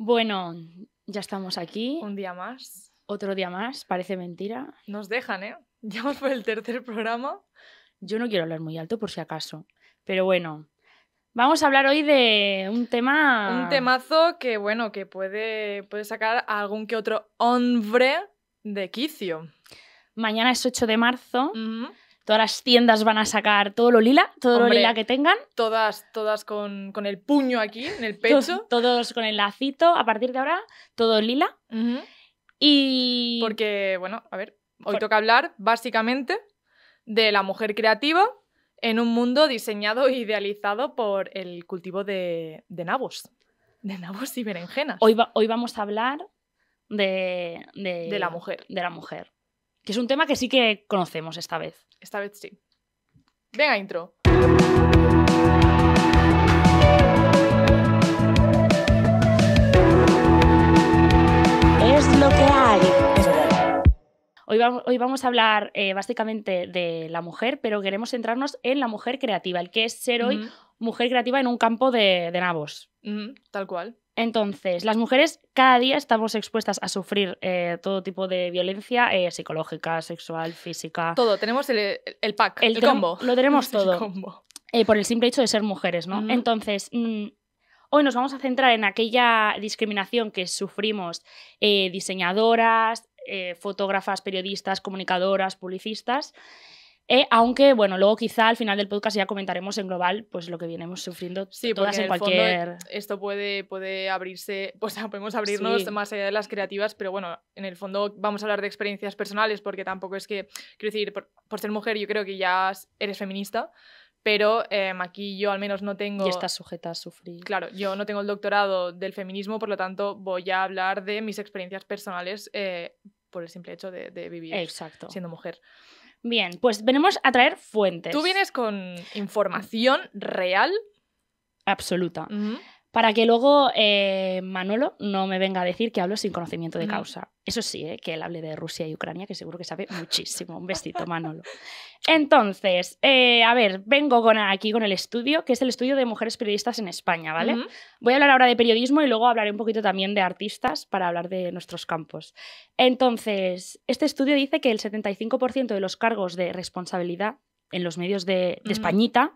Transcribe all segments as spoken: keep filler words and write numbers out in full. Bueno, ya estamos aquí. Un día más. Otro día más, parece mentira. Nos dejan, ¿eh? Ya vamos por el tercer programa. Yo no quiero hablar muy alto por si acaso, pero bueno, vamos a hablar hoy de un tema... Un temazo que, bueno, que puede, puede sacar a algún que otro hombre de quicio. Mañana es ocho de marzo, uh-huh. Todas las tiendas van a sacar todo lo lila, todo Hombre, lo lila que tengan. Todas, todas con, con el puño aquí, en el pecho. Todos, todos con el lacito, a partir de ahora, todo lila. Uh-huh. Y... Porque, bueno, a ver, hoy Por... toca hablar básicamente de la mujer creativa en un mundo diseñado e idealizado por el cultivo de, de nabos. De nabos y berenjenas. Hoy, va, hoy vamos a hablar de, de... De la mujer. De la mujer. Que es un tema que sí que conocemos esta vez. Esta vez sí. Venga, intro. Es lo que hay. Hoy, va, hoy vamos a hablar eh, básicamente de la mujer, pero queremos centrarnos en la mujer creativa, el que es ser hoy uh-huh. mujer creativa en un campo de, de nabos. Uh-huh. Tal cual. Entonces, las mujeres cada día estamos expuestas a sufrir eh, todo tipo de violencia eh, psicológica, sexual, física... Todo, tenemos el, el pack, el, el combo. Lo tenemos todo, el combo. Eh, por el simple hecho de ser mujeres, ¿no? Mm. Entonces, mm, hoy nos vamos a centrar en aquella discriminación que sufrimos eh, diseñadoras, eh, fotógrafas, periodistas, comunicadoras, publicistas... Eh, aunque, bueno, luego quizá al final del podcast ya comentaremos en global pues lo que venimos sufriendo sí, todas en, en cualquier... Fondo, esto puede, puede abrirse, pues podemos abrirnos sí. más allá de las creativas, pero bueno, en el fondo vamos a hablar de experiencias personales porque tampoco es que, quiero decir, por, por ser mujer yo creo que ya eres feminista, pero eh, aquí yo al menos no tengo... Y estás sujeta a sufrir. Claro, yo no tengo el doctorado del feminismo, por lo tanto voy a hablar de mis experiencias personales eh, por el simple hecho de, de vivir Exacto. siendo mujer. Bien, pues venimos a traer fuentes. Tú vienes con información real. Absoluta. Uh-huh. Para que luego eh, Manolo no me venga a decir que hablo sin conocimiento de uh-huh. causa. Eso sí, ¿eh? Que él hable de Rusia y Ucrania, que seguro que sabe muchísimo. Un besito, Manolo. Entonces, eh, a ver, vengo con aquí con el estudio, que es el estudio de mujeres periodistas en España, ¿vale? Uh-huh. Voy a hablar ahora de periodismo y luego hablaré un poquito también de artistas para hablar de nuestros campos. Entonces, este estudio dice que el setenta y cinco por ciento de los cargos de responsabilidad en los medios de, de uh-huh. Españita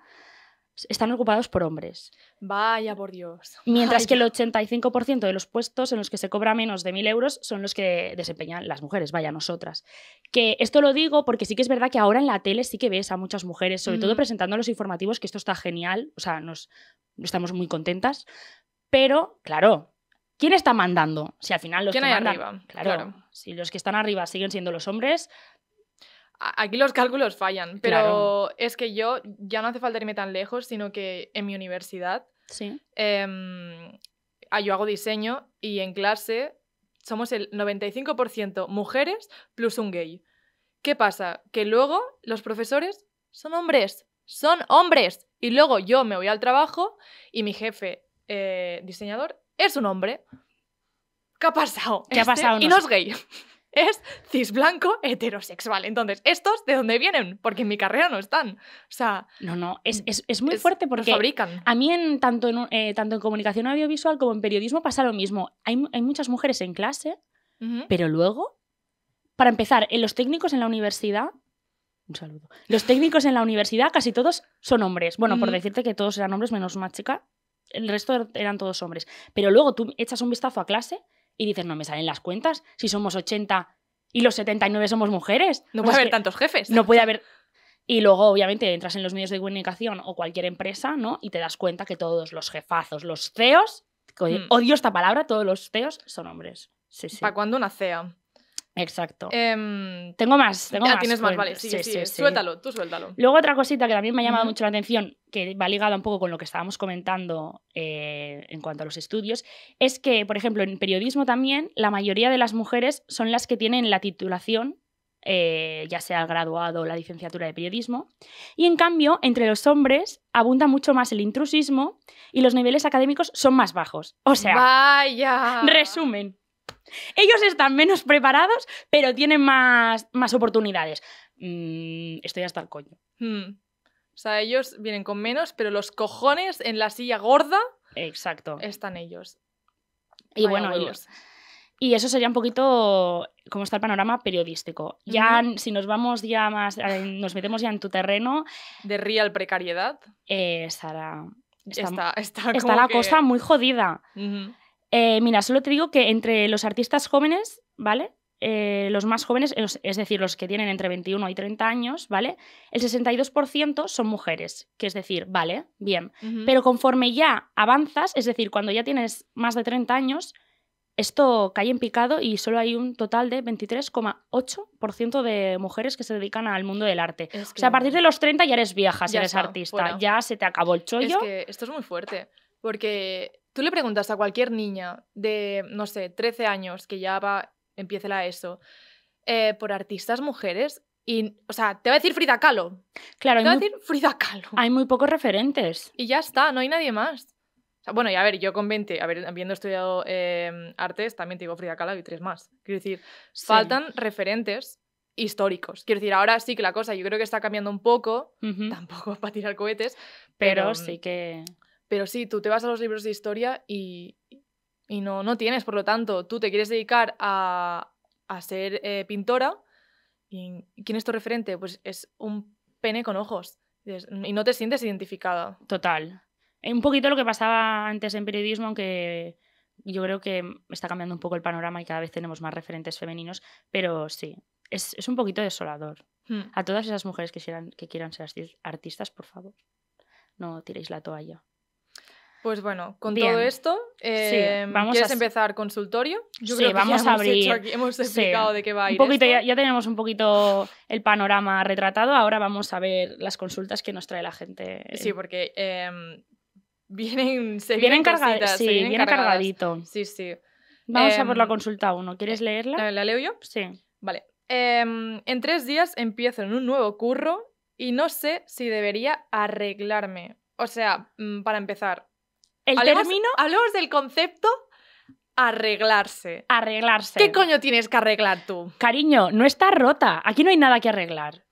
están ocupados por hombres. Vaya por Dios. Mientras Vaya. que el ochenta y cinco por ciento de los puestos en los que se cobra menos de mil euros son los que desempeñan las mujeres, vaya, nosotras. Que esto lo digo porque sí que es verdad que ahora en la tele sí que ves a muchas mujeres, sobre mm. todo presentando los informativos, que esto está genial, o sea, nos estamos muy contentas, pero, claro... ¿Quién está mandando? Si al final los ¿Quién que hay mandan, arriba? Claro, claro. Si los que están arriba siguen siendo los hombres... Aquí los cálculos fallan, pero claro. es que yo ya no hace falta irme tan lejos, sino que en mi universidad ¿Sí? eh, yo hago diseño y en clase somos el noventa y cinco por ciento mujeres plus un gay. ¿Qué pasa? Que luego los profesores son hombres, son hombres. Y luego yo me voy al trabajo y mi jefe eh, diseñador es un hombre. ¿Qué ha pasado? ¿Qué este, ha pasado? Y no es gay. Es cis blanco heterosexual. Entonces, ¿estos de dónde vienen? Porque en mi carrera no están. O sea... No, no. Es, es, es muy es, fuerte porque... Los fabrican. A mí, en, tanto, en, eh, tanto en comunicación audiovisual como en periodismo, pasa lo mismo. Hay, hay muchas mujeres en clase, uh-huh. pero luego, para empezar, en los técnicos en la universidad... Un saludo. Los técnicos en la universidad casi todos son hombres. Bueno, uh-huh. por decirte que todos eran hombres menos una chica, el resto eran todos hombres. Pero luego tú echas un vistazo a clase... Y dices, no me salen las cuentas, si somos ochenta y los setenta y nueve somos mujeres. No puede haber tantos jefes. No puede haber... Y luego, obviamente, entras en los medios de comunicación o cualquier empresa, ¿no? Y te das cuenta que todos los jefazos, los C E Os, mm. odio esta palabra, todos los C E Os son hombres. Sí, sí. ¿Para cuándo una C E A? Exacto. Eh... Tengo más, tengo ah, más. tienes más, vale, sí, sí, sí, sí, sí. Suéltalo, tú suéltalo. Luego otra cosita que también me ha llamado uh-huh. mucho la atención, que va ligada un poco con lo que estábamos comentando eh, en cuanto a los estudios, es que, por ejemplo, en periodismo también, la mayoría de las mujeres son las que tienen la titulación, eh, ya sea el graduado o la licenciatura de periodismo, y en cambio, entre los hombres abunda mucho más el intrusismo y los niveles académicos son más bajos. O sea, Vaya. resumen. Ellos están menos preparados, pero tienen más, más oportunidades. Mm, estoy hasta el coño. Mm. O sea, ellos vienen con menos, pero los cojones en la silla gorda... Exacto. Están ellos. Y bueno, bueno y, los, y eso sería un poquito cómo está el panorama periodístico. Ya uh-huh. si nos vamos ya más, nos metemos ya en tu terreno. ¿De real precariedad? Eh, Sara, está, está, está, como está la que... cosa muy jodida. Uh-huh. eh, mira, solo te digo que entre los artistas jóvenes, ¿vale? Eh, los más jóvenes, es decir, los que tienen entre veintiuno y treinta años, ¿vale? El sesenta y dos por ciento son mujeres, que es decir, vale, bien. Uh-huh. Pero conforme ya avanzas, es decir, cuando ya tienes más de treinta años, esto cae en picado y solo hay un total de veintitrés coma ocho por ciento de mujeres que se dedican al mundo del arte. Es que... O sea, a partir de los treinta ya eres vieja si ya eres está, artista. Fuera. Ya se te acabó el chollo. Es que esto es muy fuerte, porque tú le preguntas a cualquier niña de, no sé, trece años que ya va... Empieza la ESO, eh, por artistas mujeres. Y, o sea, te va a decir Frida Kahlo. Claro, te va a decir Frida Kahlo. Hay muy pocos referentes. Y ya está, no hay nadie más. O sea, bueno, y a ver, yo con veinte, a ver, habiendo estudiado eh, artes, también te digo Frida Kahlo y tres más. Quiero decir, sí. faltan referentes históricos. Quiero decir, ahora sí que la cosa yo creo que está cambiando un poco, uh-huh. tampoco para tirar cohetes, pero, pero sí que... Pero sí, tú te vas a los libros de historia y... Y no, no tienes, por lo tanto, tú te quieres dedicar a, a ser eh, pintora. ¿Y quién es tu referente? Pues es un pene con ojos. Y no te sientes identificada. Total. Un poquito lo que pasaba antes en periodismo, aunque yo creo que está cambiando un poco el panorama y cada vez tenemos más referentes femeninos. Pero sí, es, es un poquito desolador. Hmm. A todas esas mujeres que quieran, que quieran ser artistas, por favor, no tiréis la toalla. Pues bueno, con Bien. todo esto, eh, sí, vamos ¿quieres a... empezar consultorio? Yo sí, creo que vamos ya a abrir. Hemos, aquí, hemos explicado sí. de qué va a ir. Un poquito, esto. Ya, ya tenemos un poquito el panorama retratado. Ahora vamos a ver las consultas que nos trae la gente. Sí, porque eh, vienen, se vienen, vienen cositas, carga... sí, se vienen viene cargadas. cargadito. Sí, sí. Vamos eh, a por la consulta uno. ¿Quieres leerla? ¿La, la leo yo? Sí. Vale. Eh, en tres días empiezo en un nuevo curro y no sé si debería arreglarme. O sea, para empezar. El hablemos, término... hablemos del concepto arreglarse. Arreglarse. ¿Qué coño tienes que arreglar tú? Cariño, no está rota. Aquí no hay nada que arreglar.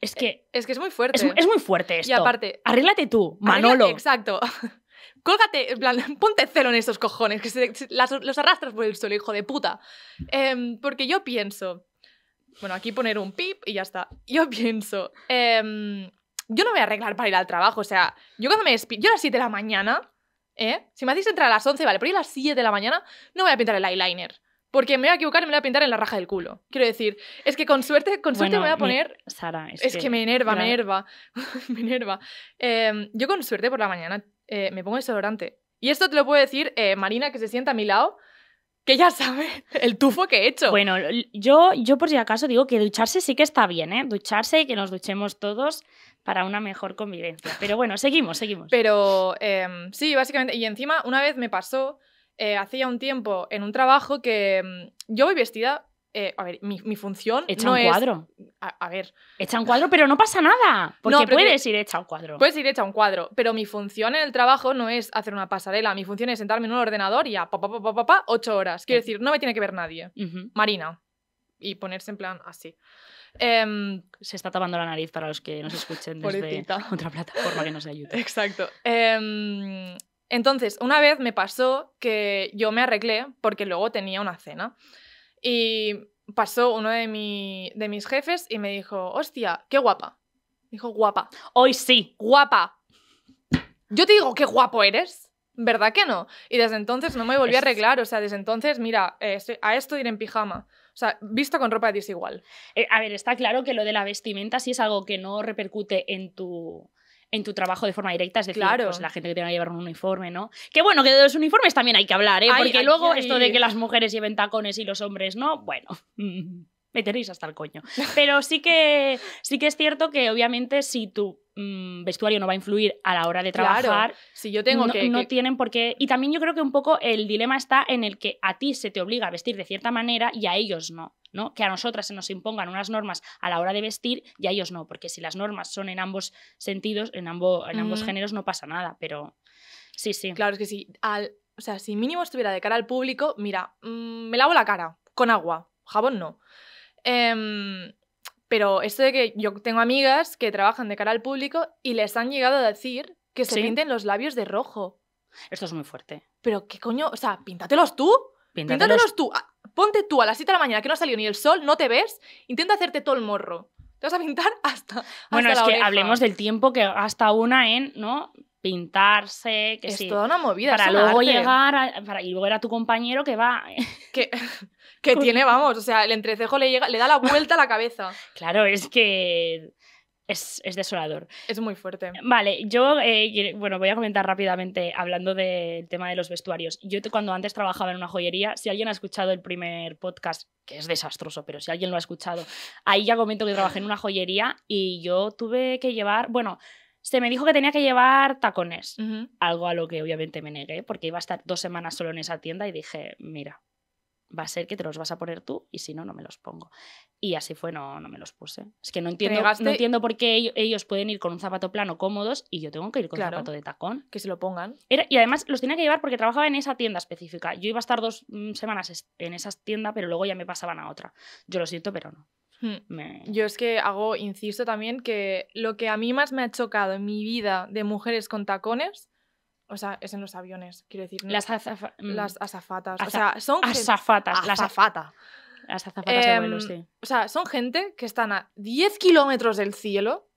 Es que... Es que es muy fuerte. Es, es muy fuerte esto. Y aparte... Arréglate tú, Manolo. Arréglate, exacto. Cólgate, en plan, ponte celo en esos cojones, que se, se, las, los arrastras por el suelo, hijo de puta. Eh, porque yo pienso... Bueno, aquí poner un pip y ya está. Yo pienso... Eh, yo no voy a arreglar para ir al trabajo. O sea, yo cuando me despido... Yo a las siete de la mañana... ¿Eh? Si me hacéis entrar a las once, vale, pero yo a las siete de la mañana no voy a pintar el eyeliner. Porque me voy a equivocar y me voy a pintar en la raja del culo. Quiero decir, es que con suerte, con suerte bueno, me voy a poner... Mi... Sara, es, es que... que me enerva, Sara... me enerva, me enerva. Eh, yo con suerte por la mañana eh, me pongo desodorante. Y esto te lo puedo decir eh, Marina, que se sienta a mi lado, que ya sabe el tufo que he hecho. Bueno, yo, yo por si acaso digo que ducharse sí que está bien, ¿eh? Ducharse y que nos duchemos todos... para una mejor convivencia. Pero bueno, seguimos, seguimos. Pero eh, sí, básicamente. Y encima, una vez me pasó, eh, hacía un tiempo en un trabajo que eh, yo voy vestida... Eh, a ver, mi, mi función echa no es... Echa un cuadro. A, a ver. Echa un cuadro, pero no pasa nada. Porque no, puedes que, ir hecha un cuadro. Puedes ir hecha un cuadro. Pero mi función en el trabajo no es hacer una pasarela. Mi función es sentarme en un ordenador y a pa, pa, pa, pa, pa, pa ocho horas. Quiero decir, no me tiene que ver nadie. Uh-huh. Marina. Y ponerse en plan así. Eh, se está tapando la nariz para los que nos escuchen desde pobrecita. Otra plataforma que no sea YouTube. Exacto. Eh, entonces, una vez me pasó que yo me arreglé porque luego tenía una cena. Y pasó uno de, mi, de mis jefes y me dijo, hostia, qué guapa. Dijo, guapa. Hoy sí. Guapa. Yo te digo, qué guapo eres. ¿Verdad que no? Y desde entonces no me volví a arreglar. O sea, desde entonces, mira, eh, estoy, a esto iré en pijama. O sea, visto con ropa desigual. Eh, a ver, está claro que lo de la vestimenta sí es algo que no repercute en tu, en tu trabajo de forma directa. Es decir, claro. Pues la gente que tenga que llevar un uniforme, ¿no? Que bueno, que de los uniformes también hay que hablar, ¿eh? Ay, porque ay, luego ay. Esto de que las mujeres lleven tacones y los hombres no, bueno... Me tenéis hasta el coño. Pero sí que, sí que es cierto que obviamente si tu mmm, vestuario no va a influir a la hora de trabajar, claro, si yo tengo no, que, no que... tienen por qué... Y también yo creo que un poco el dilema está en el que a ti se te obliga a vestir de cierta manera y a ellos no, ¿no? Que a nosotras se nos impongan unas normas a la hora de vestir y a ellos no, porque si las normas son en ambos sentidos, en, ambo, en mm. ambos géneros no pasa nada, pero sí, sí. Claro, es que si, al, o sea, si mínimo estuviera de cara al público, mira, mmm, me lavo la cara con agua, jabón no. Um, pero esto de que yo tengo amigas que trabajan de cara al público y les han llegado a decir que se ¿Sí? pinten los labios de rojo. Esto es muy fuerte. pero qué coño, o sea, píntatelos tú. Píntatelos, píntatelos tú. Ponte tú a las siete de la mañana que no ha salido ni el sol, no te ves, intenta hacerte todo el morro. Te vas a pintar hasta, hasta bueno, es la que oreja. Hablemos del tiempo que hasta una en, ¿no? Pintarse, que es sí. toda una movida. Para luego arte. llegar a, para, y luego ver a tu compañero que va... Que, que tiene, vamos, o sea, el entrecejo le, llega, le da la vuelta a la cabeza. Claro, es que... Es, es desolador. Es muy fuerte. Vale, yo, eh, bueno, voy a comentar rápidamente, hablando del tema de los vestuarios. Yo cuando antes trabajaba en una joyería, si alguien ha escuchado el primer podcast, que es desastroso, pero si alguien lo ha escuchado, ahí ya comento que trabajé en una joyería y yo tuve que llevar, bueno, se me dijo que tenía que llevar tacones, uh-huh. algo a lo que obviamente me negué, porque iba a estar dos semanas solo en esa tienda y dije, mira... va a ser que te los vas a poner tú y si no, no me los pongo. Y así fue, no, no me los puse. Es que no entiendo, no entiendo por qué ellos pueden ir con un zapato plano cómodos y yo tengo que ir con claro, zapato de tacón. Que se lo pongan. Era, y además los tenía que llevar porque trabajaba en esa tienda específica. Yo iba a estar dos semanas en esa tienda, pero luego ya me pasaban a otra. Yo lo siento, pero no. Hmm. Me... Yo es que hago, insisto también, que lo que a mí más me ha chocado en mi vida de mujeres con tacones... O sea, es en los aviones, quiero decir. ¿No? Las, azaf las azafatas. Aza o sea, son azafatas. Las azafata. Las azafatas eh, de vuelo, sí. O sea, son gente que están a diez kilómetros del cielo,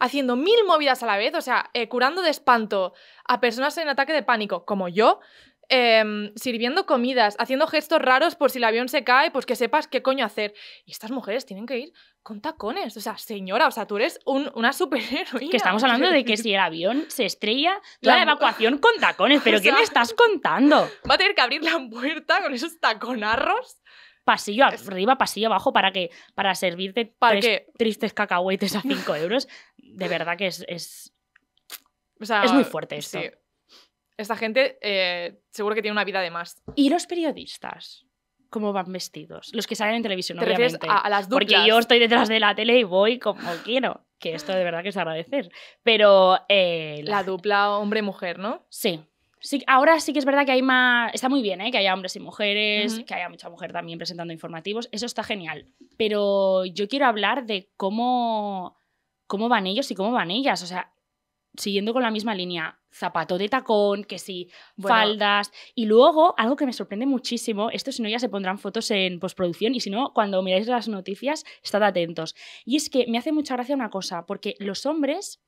haciendo mil movidas a la vez, o sea, eh, curando de espanto a personas en ataque de pánico, como yo, eh, sirviendo comidas, haciendo gestos raros por si el avión se cae, pues que sepas qué coño hacer. Y estas mujeres tienen que ir con tacones, o sea, señora, o sea, tú eres un, una superheroína. Que estamos hablando de que si el avión se estrella, toda la, la evacuación con tacones, pero o ¿qué sea, me estás contando? Va a tener que abrir la puerta con esos taconarros. Pasillo es... arriba, pasillo abajo, para que para servirte ¿Para tres, tristes cacahuetes a cinco euros. De verdad que es, es, o sea, es muy fuerte esto. Sí. Esta gente eh, seguro que tiene una vida de más. ¿Y los periodistas? Cómo van vestidos, los que salen en televisión, ¿Te obviamente. A, a las duplas? Porque yo estoy detrás de la tele y voy como quiero, que esto de verdad que es agradecer. Pero eh, la... la dupla hombre-mujer, ¿no? Sí. Sí, ahora sí que es verdad que hay más, está muy bien, ¿eh? Que haya hombres y mujeres, uh-huh. que haya mucha mujer también presentando informativos, eso está genial. Pero yo quiero hablar de cómo cómo van ellos y cómo van ellas, o sea, siguiendo con la misma línea, zapato de tacón, que sí, bueno, faldas. Y luego, algo que me sorprende muchísimo, esto si no ya se pondrán fotos en postproducción y si no, cuando miráis las noticias, estad atentos. Y es que me hace mucha gracia una cosa, porque los hombres,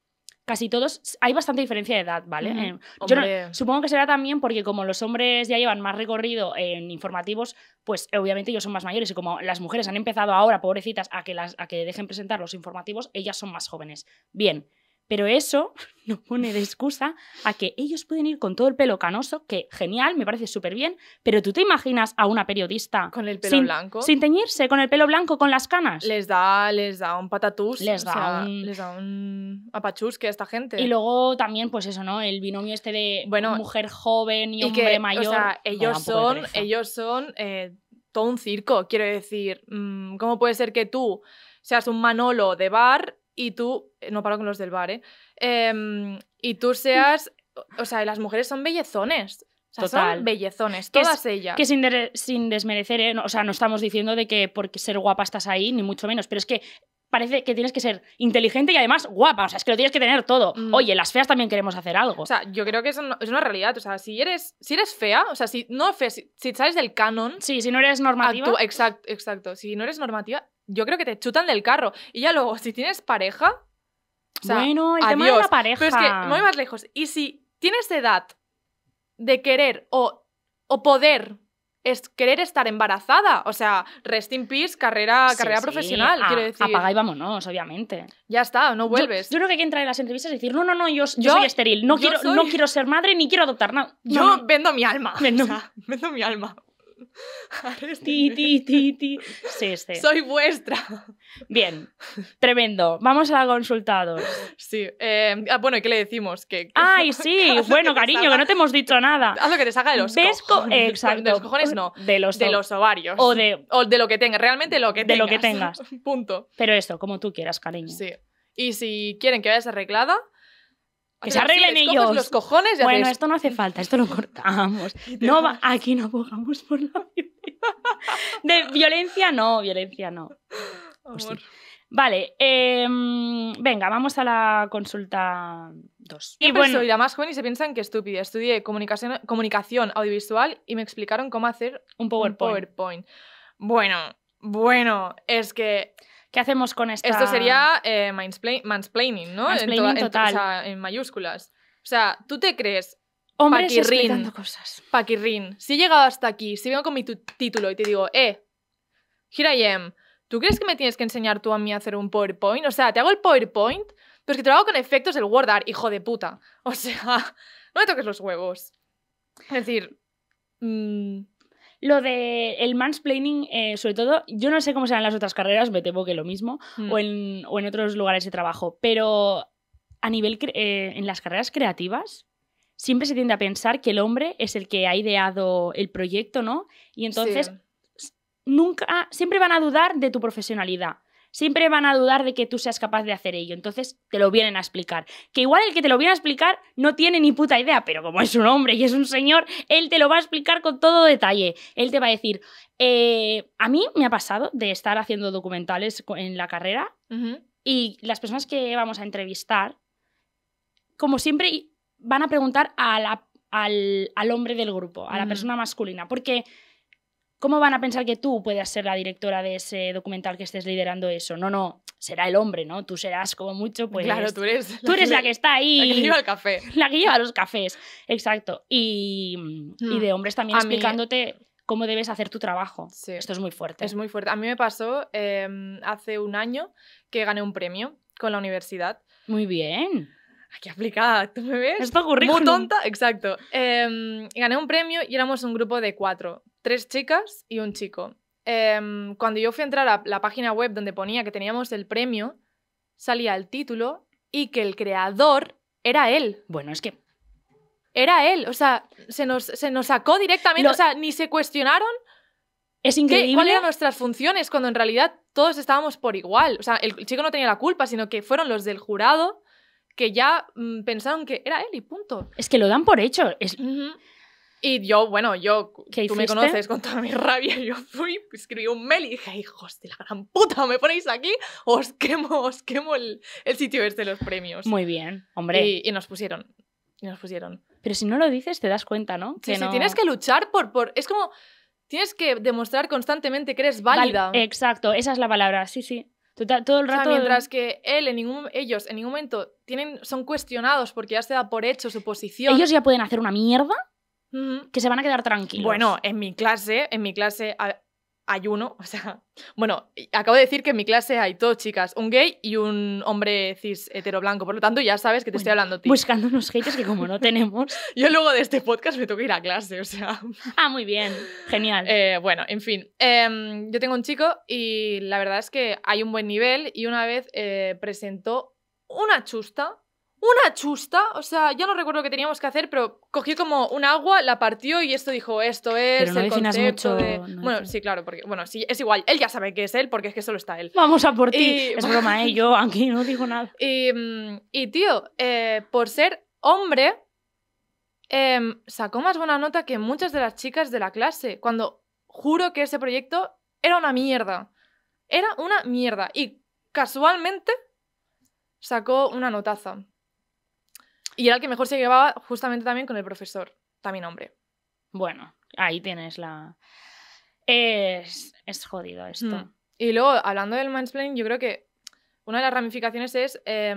casi todos, hay bastante diferencia de edad, ¿vale? Mm, eh, yo no, supongo que será también porque como los hombres ya llevan más recorrido en informativos, pues obviamente ellos son más mayores y como las mujeres han empezado ahora, pobrecitas, a que, las, a que dejen presentar los informativos, ellas son más jóvenes. Bien. Pero eso no pone de excusa a que ellos pueden ir con todo el pelo canoso, que genial, me parece súper bien, pero ¿tú te imaginas a una periodista con el pelo sin, blanco? Sin teñirse, con el pelo blanco, con las canas. Les da, les da un patatús, les da, o sea, un... les da un apachusque a esta gente. Y luego también, pues eso, ¿no? El binomio este de bueno, mujer joven y, y hombre que, mayor. O sea, ellos son, ellos son eh, todo un circo, quiero decir. ¿Cómo puede ser que tú seas un Manolo de bar... y tú, no paro con los del bar, ¿eh? Eh, y tú seas, o sea, las mujeres son bellezones. O sea, total, son bellezones, todas que es, ellas. Que sin, de, sin desmerecer, ¿eh? No, o sea, no estamos diciendo de que por ser guapa estás ahí, ni mucho menos, pero es que parece que tienes que ser inteligente y además guapa, o sea, es que lo tienes que tener todo. Mm. Oye, las feas también queremos hacer algo. O sea, yo creo que es una, es una realidad, o sea, si eres, si eres fea, o sea, si no fea, si, si sales del canon... Sí, si no eres normativa... Actú, exacto, exacto, si no eres normativa... Yo creo que te chutan del carro. Y ya luego, si tienes pareja... O sea, bueno, el adiós. Tema de la pareja. Pero es que no voy más lejos. Y si tienes edad de querer o, o poder es querer estar embarazada, o sea, rest in peace, carrera, sí, carrera sí. profesional, a, quiero decir. Apaga y vámonos, obviamente. Ya está, no vuelves. Yo, yo creo que hay que entrar en las entrevistas y decir, no, no, no, yo, yo, yo soy estéril, no, yo quiero, soy... no quiero ser madre ni quiero adoptar nada. No. Yo no, no. vendo mi alma. Vendo, o sea, vendo mi alma. Ti, ti, ti, ti. Sí, sí. Soy vuestra. Bien, tremendo. Vamos a la consultados. Sí. Eh, bueno, ¿y qué le decimos? ¿Qué, qué... Ay, sí. Bueno, que cariño, saca... que no te hemos dicho nada. Haz lo que te salga de los ¿Ves cojones. Co... Exacto. De los cojones no. De los, de los ovarios. O de... o de lo que tengas. Realmente lo que tengas. De lo que tengas. Punto. Pero eso, como tú quieras, cariño. Sí. Y si quieren que vayas arreglada... Que se arreglen si ellos. Los cojones, bueno, haces... esto no hace falta, esto lo cortamos. No va... Aquí no abogamos por la violencia. De violencia no, violencia no. Pues sí. Vale, eh, venga, vamos a la consulta dos. Y bueno, soy la más joven y se piensan que estúpida. Estudié comunicación, comunicación audiovisual y me explicaron cómo hacer un PowerPoint. Un PowerPoint. Bueno, bueno, es que... ¿Qué hacemos con esta...? Esto sería eh, mansplaining, ¿no? Mansplaining en to total. En, o sea, en mayúsculas. O sea, tú te crees... Hombres paquirrín, explicando cosas. Paquirrín. Si he llegado hasta aquí, si vengo con mi título y te digo, eh, here I am, ¿tú crees que me tienes que enseñar tú a mí a hacer un PowerPoint? O sea, te hago el PowerPoint, pero es que te lo hago con efectos del WordArt, hijo de puta. O sea, no me toques los huevos. Es decir... Mmm... Lo del mansplaining, eh, sobre todo, yo no sé cómo serán las otras carreras, me temo que lo mismo, mm. o, en, o en otros lugares de trabajo, pero a nivel eh, en las carreras creativas siempre se tiende a pensar que el hombre es el que ha ideado el proyecto, ¿no? Y entonces sí. nunca, siempre van a dudar de tu profesionalidad. Siempre van a dudar de que tú seas capaz de hacer ello. Entonces te lo vienen a explicar. Que igual el que te lo viene a explicar no tiene ni puta idea, pero como es un hombre y es un señor, él te lo va a explicar con todo detalle. Él te va a decir, eh, a mí me ha pasado de estar haciendo documentales en la carrera uh-huh. y las personas que vamos a entrevistar, como siempre, van a preguntar a la, al, al hombre del grupo, a uh-huh. la persona masculina, porque... ¿Cómo van a pensar que tú puedas ser la directora de ese documental que estés liderando eso? No, no, será el hombre, ¿no? Tú serás como mucho, pues... Claro, tú eres... Tú eres la que, la que está ahí... La que lleva el café. La que lleva los cafés, exacto. Y, mm. y de hombres también a explicándote mí... cómo debes hacer tu trabajo. Sí. Esto es muy fuerte. Es muy fuerte. A mí me pasó eh, hace un año que gané un premio con la universidad. Muy bien. ¡Qué aplicada! ¿Tú me ves? Esto ocurrió. Muy tonta, exacto. Eh, gané un premio y éramos un grupo de cuatro. Tres chicas y un chico. Eh, cuando yo fui a entrar a la página web donde ponía que teníamos el premio, salía el título y que el creador era él. Bueno, es que... Era él. O sea, se nos, se nos sacó directamente. Lo... O sea, ni se cuestionaron... Es increíble. ¿Cuáles eran nuestras funciones? Cuando en realidad todos estábamos por igual. O sea, el chico no tenía la culpa, sino que fueron los del jurado... que ya mmm, pensaron que era él y punto. Es que lo dan por hecho. Es... Uh-huh. Y yo, bueno, yo... ¿Qué tú hiciste? Me conoces con toda mi rabia. Yo fui, escribí un mail y dije, hijos de la gran puta, ¿me ponéis aquí? Os quemo, os quemo el, el sitio este de los premios. Muy bien, hombre. Y, y nos pusieron, y nos pusieron. Pero si no lo dices, te das cuenta, ¿no? Sí, que sí, no... tienes que luchar por... por... Es como, tienes que demostrar constantemente que eres válida. Val- Exacto, esa es la palabra, sí, sí. Todo el rato, o sea, mientras que él en ningún, ellos en ningún momento tienen, son cuestionados porque ya se da por hecho su posición. Ellos ya pueden hacer una mierda uh-huh. que se van a quedar tranquilos. Bueno, en mi clase, en mi clase hay uno, o sea, bueno, acabo de decir que en mi clase hay dos chicas, un gay y un hombre cis hetero blanco, por lo tanto ya sabes que te bueno, estoy hablando a ti. Buscando unos haters que como no tenemos... Yo luego de este podcast me tengo que ir a clase, o sea... Ah, muy bien, genial. Eh, bueno, en fin, eh, yo tengo un chico y la verdad es que hay un buen nivel y una vez eh, presentó una chusta... Una chusta, o sea, ya no recuerdo lo que teníamos que hacer, pero cogió como un agua, la partió y esto dijo, esto es pero no el concepto mucho, de... No bueno, sí, claro, porque, bueno, sí, es igual, él ya sabe que es él porque es que solo está él. Vamos a por ti, es broma, ¿eh? Yo aquí no digo nada. Y, y tío, eh, por ser hombre, eh, sacó más buena nota que muchas de las chicas de la clase, cuando juro que ese proyecto era una mierda. Era una mierda. Y casualmente sacó una notaza. Y era el que mejor se llevaba justamente también con el profesor, también hombre. Bueno, ahí tienes la... Es, es jodido esto. Mm. Y luego, hablando del mansplaining, yo creo que una de las ramificaciones es eh,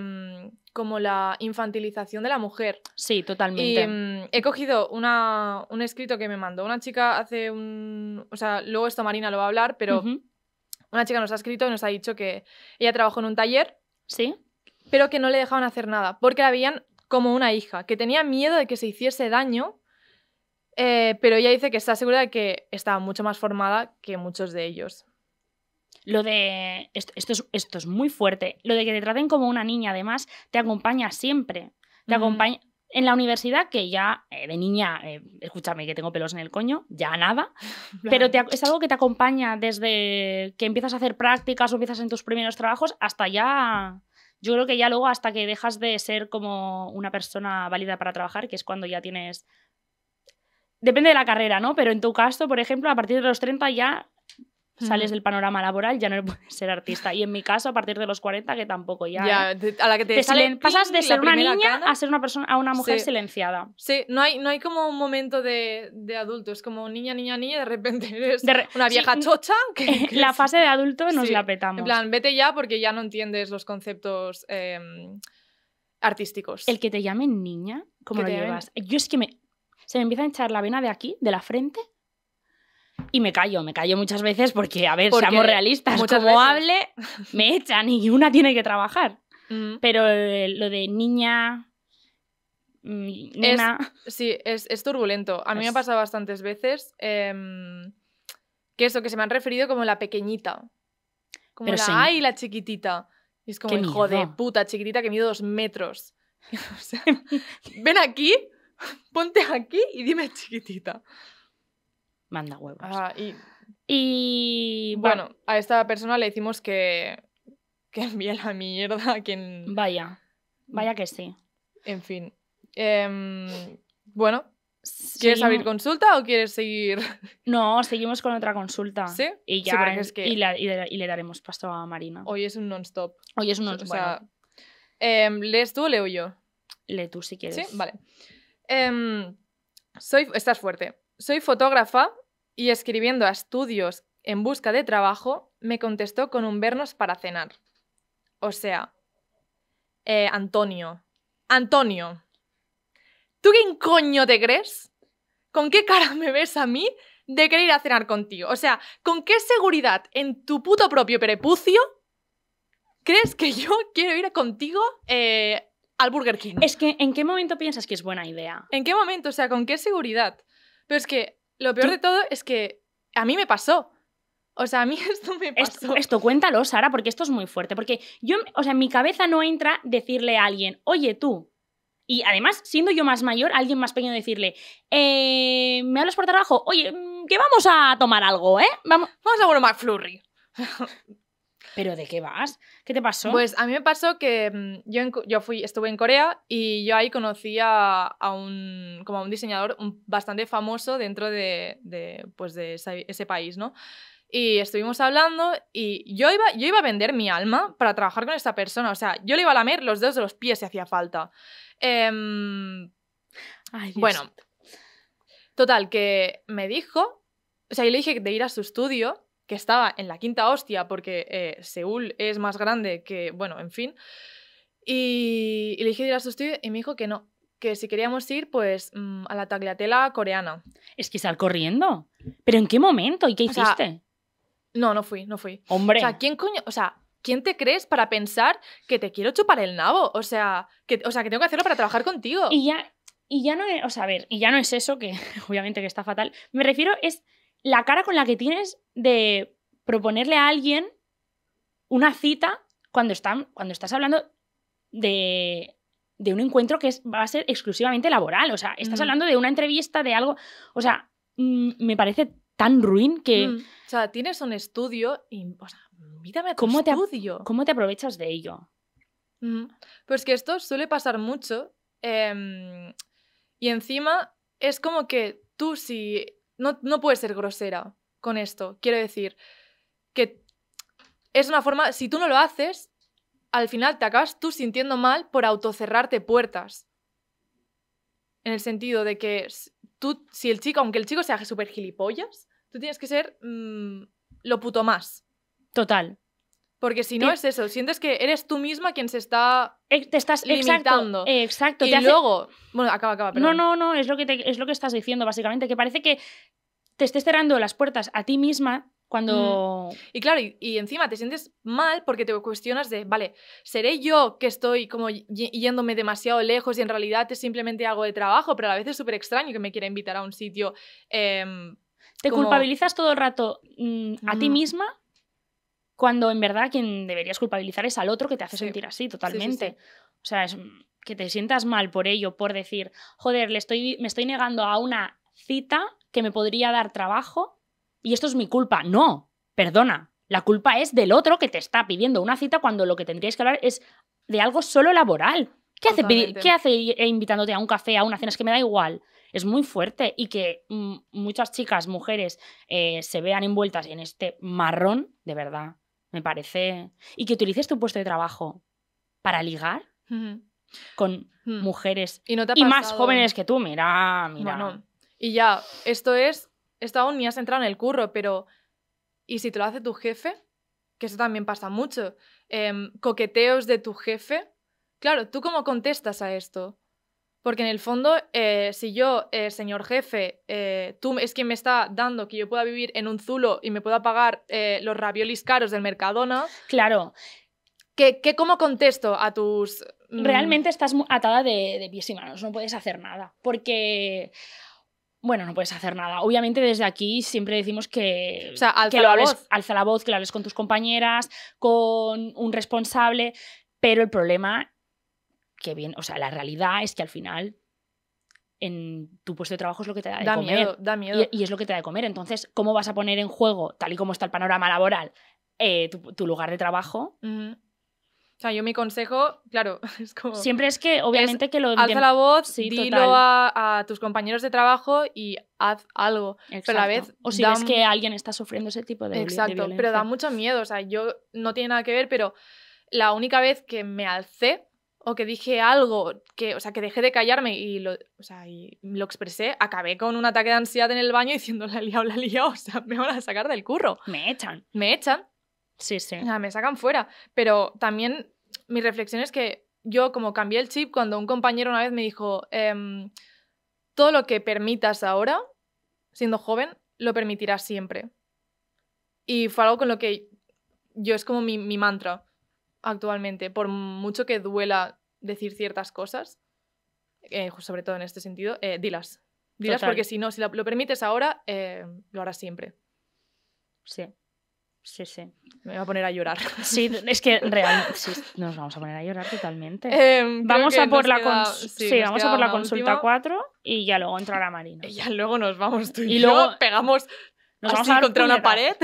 como la infantilización de la mujer. Sí, totalmente. Y, mm, he cogido una, un escrito que me mandó una chica hace un... O sea, luego esto Marina lo va a hablar, pero uh-huh. una chica nos ha escrito y nos ha dicho que ella trabajó en un taller, sí, pero que no le dejaban hacer nada, porque la habían... como una hija, que tenía miedo de que se hiciese daño, eh, pero ella dice que está segura de que estaba mucho más formada que muchos de ellos. Lo de... Esto, esto, es, esto es muy fuerte. Lo de que te traten como una niña, además, te acompaña siempre. Te mm. acompaña... En la universidad, que ya eh, de niña, eh, escúchame que tengo pelos en el coño, ya nada, pero te, es algo que te acompaña desde que empiezas a hacer prácticas o empiezas en tus primeros trabajos hasta ya... Yo creo que ya luego hasta que dejas de ser como una persona válida para trabajar, que es cuando ya tienes... Depende de la carrera, ¿no? Pero en tu caso, por ejemplo, a partir de los treinta ya sales del panorama laboral, ya no puedes ser artista. Y en mi caso, a partir de los cuarenta, que tampoco ya... ya eh, a la que te, te sale, pasas de ser una niña cara. a ser una persona, a una mujer sí. silenciada. Sí, no hay, no hay como un momento de, de adulto. Es como niña, niña, niña, de repente eres de re... una vieja sí. chocha. Que, eh, que la es... fase de adulto nos sí. la petamos. En plan, vete ya porque ya no entiendes los conceptos eh, artísticos. El que te llamen niña, ¿cómo lo llevas? Llamen... Yo es que me... se me empieza a hinchar la vena de aquí, de la frente... Y me callo, me callo muchas veces porque, a ver, porque seamos realistas, como veces. hable, me echan y una tiene que trabajar. Mm. Pero eh, lo de niña... Nena... Es, sí, es, es turbulento. A mí es... me ha pasado bastantes veces eh, que eso, que se me han referido como la pequeñita. Como Pero la sí. ay, la chiquitita. Y es como, hijo de puta, chiquitita, que mido dos metros. O sea, ven aquí, ponte aquí y dime chiquitita. Manda huevos. Ah, y, y bueno, bueno, a esta persona le decimos que, que envíe la mierda a quien... Vaya, vaya que sí. En fin. Eh, bueno, ¿quieres seguimos... abrir consulta o quieres seguir...? No, seguimos con otra consulta. ¿Sí? Y, ya, sí, es que... y, la, y, la, y le daremos paso a Marina. Hoy es un non-stop. Hoy es un non-stop. O sea, bueno. eh, ¿Lees tú o leo yo? Lee tú si quieres. Sí, vale. Eh, soy... Estás fuerte. Soy fotógrafa. Y escribiendo a estudios en busca de trabajo, me contestó con un vernos para cenar. O sea, eh, Antonio. Antonio, ¿tú qué coño te crees? ¿Con qué cara me ves a mí de querer ir a cenar contigo? O sea, ¿con qué seguridad en tu puto propio prepucio crees que yo quiero ir contigo eh, al Burger King? Es que, ¿en qué momento piensas que es buena idea? ¿En qué momento? O sea, ¿con qué seguridad? Pero es que... Lo peor de todo es que a mí me pasó. O sea, a mí esto me pasó. Esto, esto cuéntalo, Sara, porque esto es muy fuerte. Porque yo, o sea, en mi cabeza no entra decirle a alguien, oye, tú. Y además, siendo yo más mayor, alguien más pequeño decirle, eh, ¿me hablas por trabajo? Oye, que vamos a tomar algo, ¿eh? Vamos, vamos a por un McFlurry. ¿Pero de qué vas? ¿Qué te pasó? Pues a mí me pasó que yo, en, yo fui, estuve en Corea y yo ahí conocí a, a, un, como a un diseñador un, bastante famoso dentro de, de, pues de ese, ese país, ¿no? Y estuvimos hablando y yo iba, yo iba a vender mi alma para trabajar con esta persona. O sea, yo le iba a lamer los dedos de los pies si hacía falta. Eh, Ay, bueno, total, que me dijo... O sea, yo le dije de ir a su estudio... que estaba en la quinta hostia porque eh, Seúl es más grande que... Bueno, en fin. Y, y le dije ir a su estudio y me dijo que no. Que si queríamos ir, pues, a la tagliatela coreana. Es que sal corriendo. ¿Pero en qué momento? ¿Y qué o hiciste? Sea, no, no fui, no fui. ¡Hombre! O sea, ¿quién coño...? O sea, ¿quién te crees para pensar que te quiero chupar el nabo? O sea, que, o sea, que tengo que hacerlo para trabajar contigo. Y ya, y ya no es... O sea, a ver, y ya no es eso, que obviamente que está fatal. Me refiero es... La cara con la que tienes de proponerle a alguien una cita cuando, están, cuando estás hablando de, de un encuentro que es, va a ser exclusivamente laboral. O sea, estás mm. hablando de una entrevista, de algo... O sea, mm, me parece tan ruin que... Mm. O sea, tienes un estudio y... O sea, invítame a tu estudio. Te, ¿Cómo te aprovechas de ello? Mm. Pues que esto suele pasar mucho. Eh, y encima es como que tú si... No, no puedes ser grosera con esto. Quiero decir que es una forma... Si tú no lo haces, al final te acabas tú sintiendo mal por autocerrarte puertas. En el sentido de que tú, si el chico, aunque el chico sea súper gilipollas, tú tienes que ser mmm, lo puto más. Total. Porque si no te... es eso, sientes que eres tú misma quien se está te estás, limitando. Exacto, exacto. Y te luego... Hace... Bueno, acaba, acaba, perdón. No, no, no, es lo, que te, es lo que estás diciendo, básicamente, que parece que te estés cerrando las puertas a ti misma cuando... Mm. Y claro, y, y encima te sientes mal porque te cuestionas de, vale, ¿seré yo que estoy como yéndome demasiado lejos y en realidad es simplemente algo de trabajo? Pero a la vez es súper extraño que me quiera invitar a un sitio... Eh, te como... culpabilizas todo el rato mm, a mm. ti misma... Cuando en verdad quien deberías culpabilizar es al otro que te hace sí. sentir así, totalmente. Sí, sí, sí. O sea, es que te sientas mal por ello, por decir, joder, le estoy, me estoy negando a una cita que me podría dar trabajo y esto es mi culpa. No, perdona, la culpa es del otro que te está pidiendo una cita cuando lo que tendríais que hablar es de algo solo laboral. ¿Qué hace, ¿qué hace invitándote a un café, a una cena? Es que me da igual. es muy fuerte, y que muchas chicas, mujeres, eh, se vean envueltas en este marrón, de verdad, me parece. Y que utilices tu puesto de trabajo para ligar uh-huh. con uh-huh. mujeres y, no te ha y más jóvenes que tú, mira, mira. Bueno, y ya, esto es, esto aún ni has entrado en el curro, pero ¿y si te lo hace tu jefe? Que eso también pasa mucho. Eh, coqueteos de tu jefe. Claro, ¿tú cómo contestas a esto? Porque en el fondo, eh, si yo, eh, señor jefe, eh, tú es quien me está dando que yo pueda vivir en un zulo y me pueda pagar eh, los raviolis caros del Mercadona... Claro. ¿Qué, qué, ¿Cómo contesto a tus...? Mm... Realmente estás atada de, de pies y manos, no puedes hacer nada. Porque... Bueno, no puedes hacer nada. Obviamente desde aquí siempre decimos que, o sea, alza, que lo hables, la voz. alza la voz, que lo hables con tus compañeras, con un responsable, pero el problema, que bien, o sea, la realidad es que al final en tu puesto de trabajo es lo que te da de da comer. Miedo, da miedo. Y, y es lo que te da de comer. Entonces, ¿cómo vas a poner en juego, tal y como está el panorama laboral, eh, tu, tu lugar de trabajo? Uh-huh. O sea, yo mi consejo, claro, es como... Siempre es que, obviamente, es, que lo... Alza la voz, sí, dilo a, a tus compañeros de trabajo y haz algo. Exacto. Pero a la vez... O si da... ves que alguien está sufriendo ese tipo de, Exacto, de violencia. Pero da mucho miedo. O sea, yo no tiene nada que ver, pero la única vez que me alcé o que dije algo, que, o sea, que dejé de callarme y lo, o sea, y lo expresé, acabé con un ataque de ansiedad en el baño diciendo, la he liado, la he liado, o sea, me van a sacar del curro. Me echan. Me echan. Sí, sí. O sea, me sacan fuera. Pero también mi reflexión es que yo como cambié el chip cuando un compañero una vez me dijo ehm, todo lo que permitas ahora, siendo joven, lo permitirás siempre. Y fue algo con lo que yo es como mi, mi mantra actualmente. Por mucho que duela decir ciertas cosas, eh, sobre todo en este sentido, eh, dilas. Dilas Total. Porque si no, si lo, lo permites ahora, eh, lo harás siempre. Sí. Sí, sí. Me voy a poner a llorar. Sí, es que realmente sí, nos vamos a poner a llorar totalmente. Eh, vamos a por, la, queda, cons sí, sí, vamos a por la consulta última. cuatro y ya luego entrará Marina. Y ya luego nos vamos tú y, y yo, luego pegamos nos así vamos a contra una pared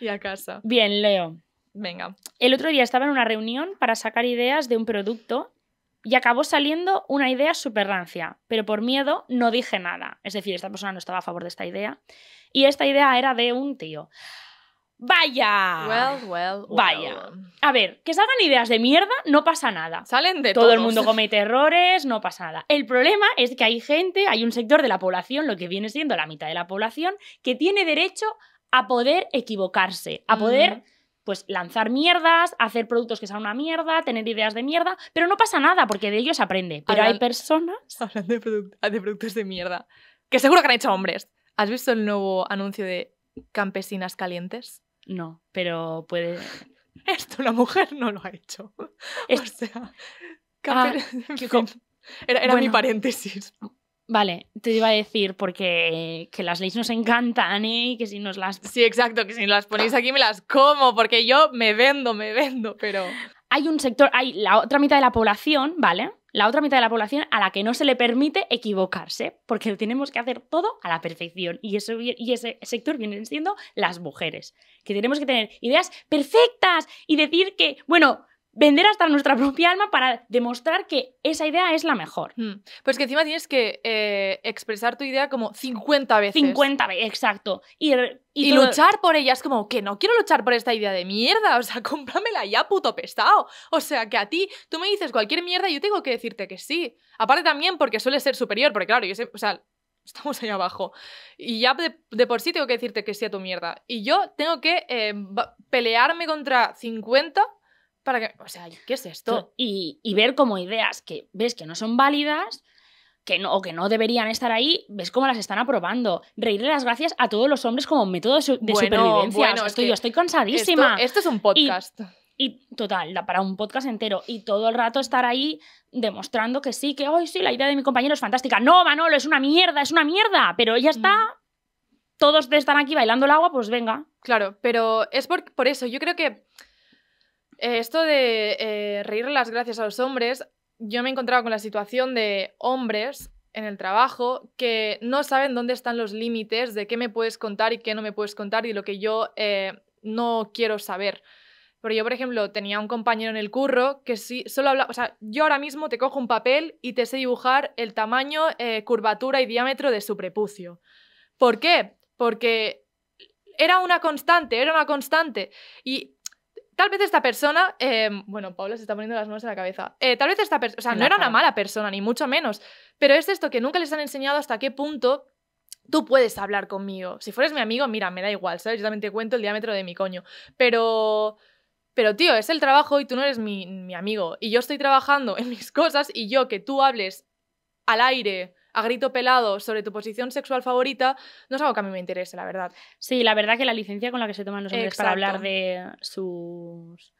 y a casa. Bien, Leo. Venga. El otro día estaba en una reunión para sacar ideas de un producto y acabó saliendo una idea súper rancia, pero por miedo no dije nada. Es decir, esta persona no estaba a favor de esta idea y esta idea era de un tío. Vaya. Well, well, well. Vaya. A ver, que salgan ideas de mierda, no pasa nada. Salen de todo. Todo el mundo comete errores, no pasa nada. El problema es que hay gente, hay un sector de la población, lo que viene siendo la mitad de la población, que tiene derecho a poder equivocarse, a poder mm. pues lanzar mierdas, hacer productos que sean una mierda, tener ideas de mierda, pero no pasa nada porque de ellos aprende. Pero Hablan... hay personas... Hablando de, product de productos de mierda, que seguro que han hecho hombres. ¿Has visto el nuevo anuncio de campesinas calientes? No, pero puede... Esto la mujer no lo ha hecho. Es... O sea... Camper... Ah, que... Era, era bueno, mi paréntesis. Vale, te iba a decir porque que las leyes nos encantan, ¿eh? Que si nos las... Sí, exacto, que si las ponéis aquí me las como, porque yo me vendo, me vendo, pero... Hay un sector, hay la otra mitad de la población, ¿vale? La otra mitad de la población a la que no se le permite equivocarse, porque tenemos que hacer todo a la perfección. Y, eso, y ese sector vienen siendo las mujeres, que tenemos que tener ideas perfectas y decir que, bueno, vender hasta nuestra propia alma para demostrar que esa idea es la mejor. Mm. Pues que encima tienes que eh, expresar tu idea como cincuenta veces. cincuenta veces, exacto. Y, y, y todo... luchar por ella. Es como, que no quiero luchar por esta idea de mierda. O sea, cómpramela ya, puto pesado. O sea, que a ti, tú me dices cualquier mierda y yo tengo que decirte que sí. Aparte también porque suele ser superior, porque claro, yo sé, o sea, estamos ahí abajo. Y ya de, de por sí tengo que decirte que sí a tu mierda. Y yo tengo que eh, pelearme contra cincuenta... Para que, o sea, ¿qué es esto? Y, y ver como ideas que ves que no son válidas, que no, o que no deberían estar ahí, ves cómo las están aprobando. Reírle las gracias a todos los hombres como método de, su, de bueno, supervivencia. Bueno, o sea, estoy, yo estoy cansadísima. Esto, esto es un podcast. Y, y total, para un podcast entero. Y todo el rato estar ahí demostrando que sí, que hoy sí, la idea de mi compañero es fantástica. No, Manolo, es una mierda, es una mierda. Pero ya está... Mm. Todos están aquí bailando el agua, pues venga. Claro, pero es por, por eso. Yo creo que... Esto de eh, reírle las gracias a los hombres, yo me he encontrado con la situación de hombres en el trabajo que no saben dónde están los límites de qué me puedes contar y qué no me puedes contar y lo que yo eh, no quiero saber. Pero yo, por ejemplo, tenía un compañero en el curro que sí, solo hablaba... O sea, yo ahora mismo te cojo un papel y te sé dibujar el tamaño, eh, curvatura y diámetro de su prepucio. ¿Por qué? Porque era una constante, era una constante. Y tal vez esta persona... Eh, bueno, Paula se está poniendo las manos en la cabeza. Eh, tal vez esta persona... O sea, no era una mala persona, ni mucho menos. Pero es esto que nunca les han enseñado hasta qué punto... Tú puedes hablar conmigo. Si fueres mi amigo, mira, me da igual, ¿sabes? Yo también te cuento el diámetro de mi coño. Pero... Pero, tío, es el trabajo y tú no eres mi, mi amigo. Y yo estoy trabajando en mis cosas y yo que tú hables al aire, a grito pelado, sobre tu posición sexual favorita, no es algo que a mí me interese, la verdad. Sí, la verdad que la licencia con la que se toman los hombres Exacto. para hablar de sus...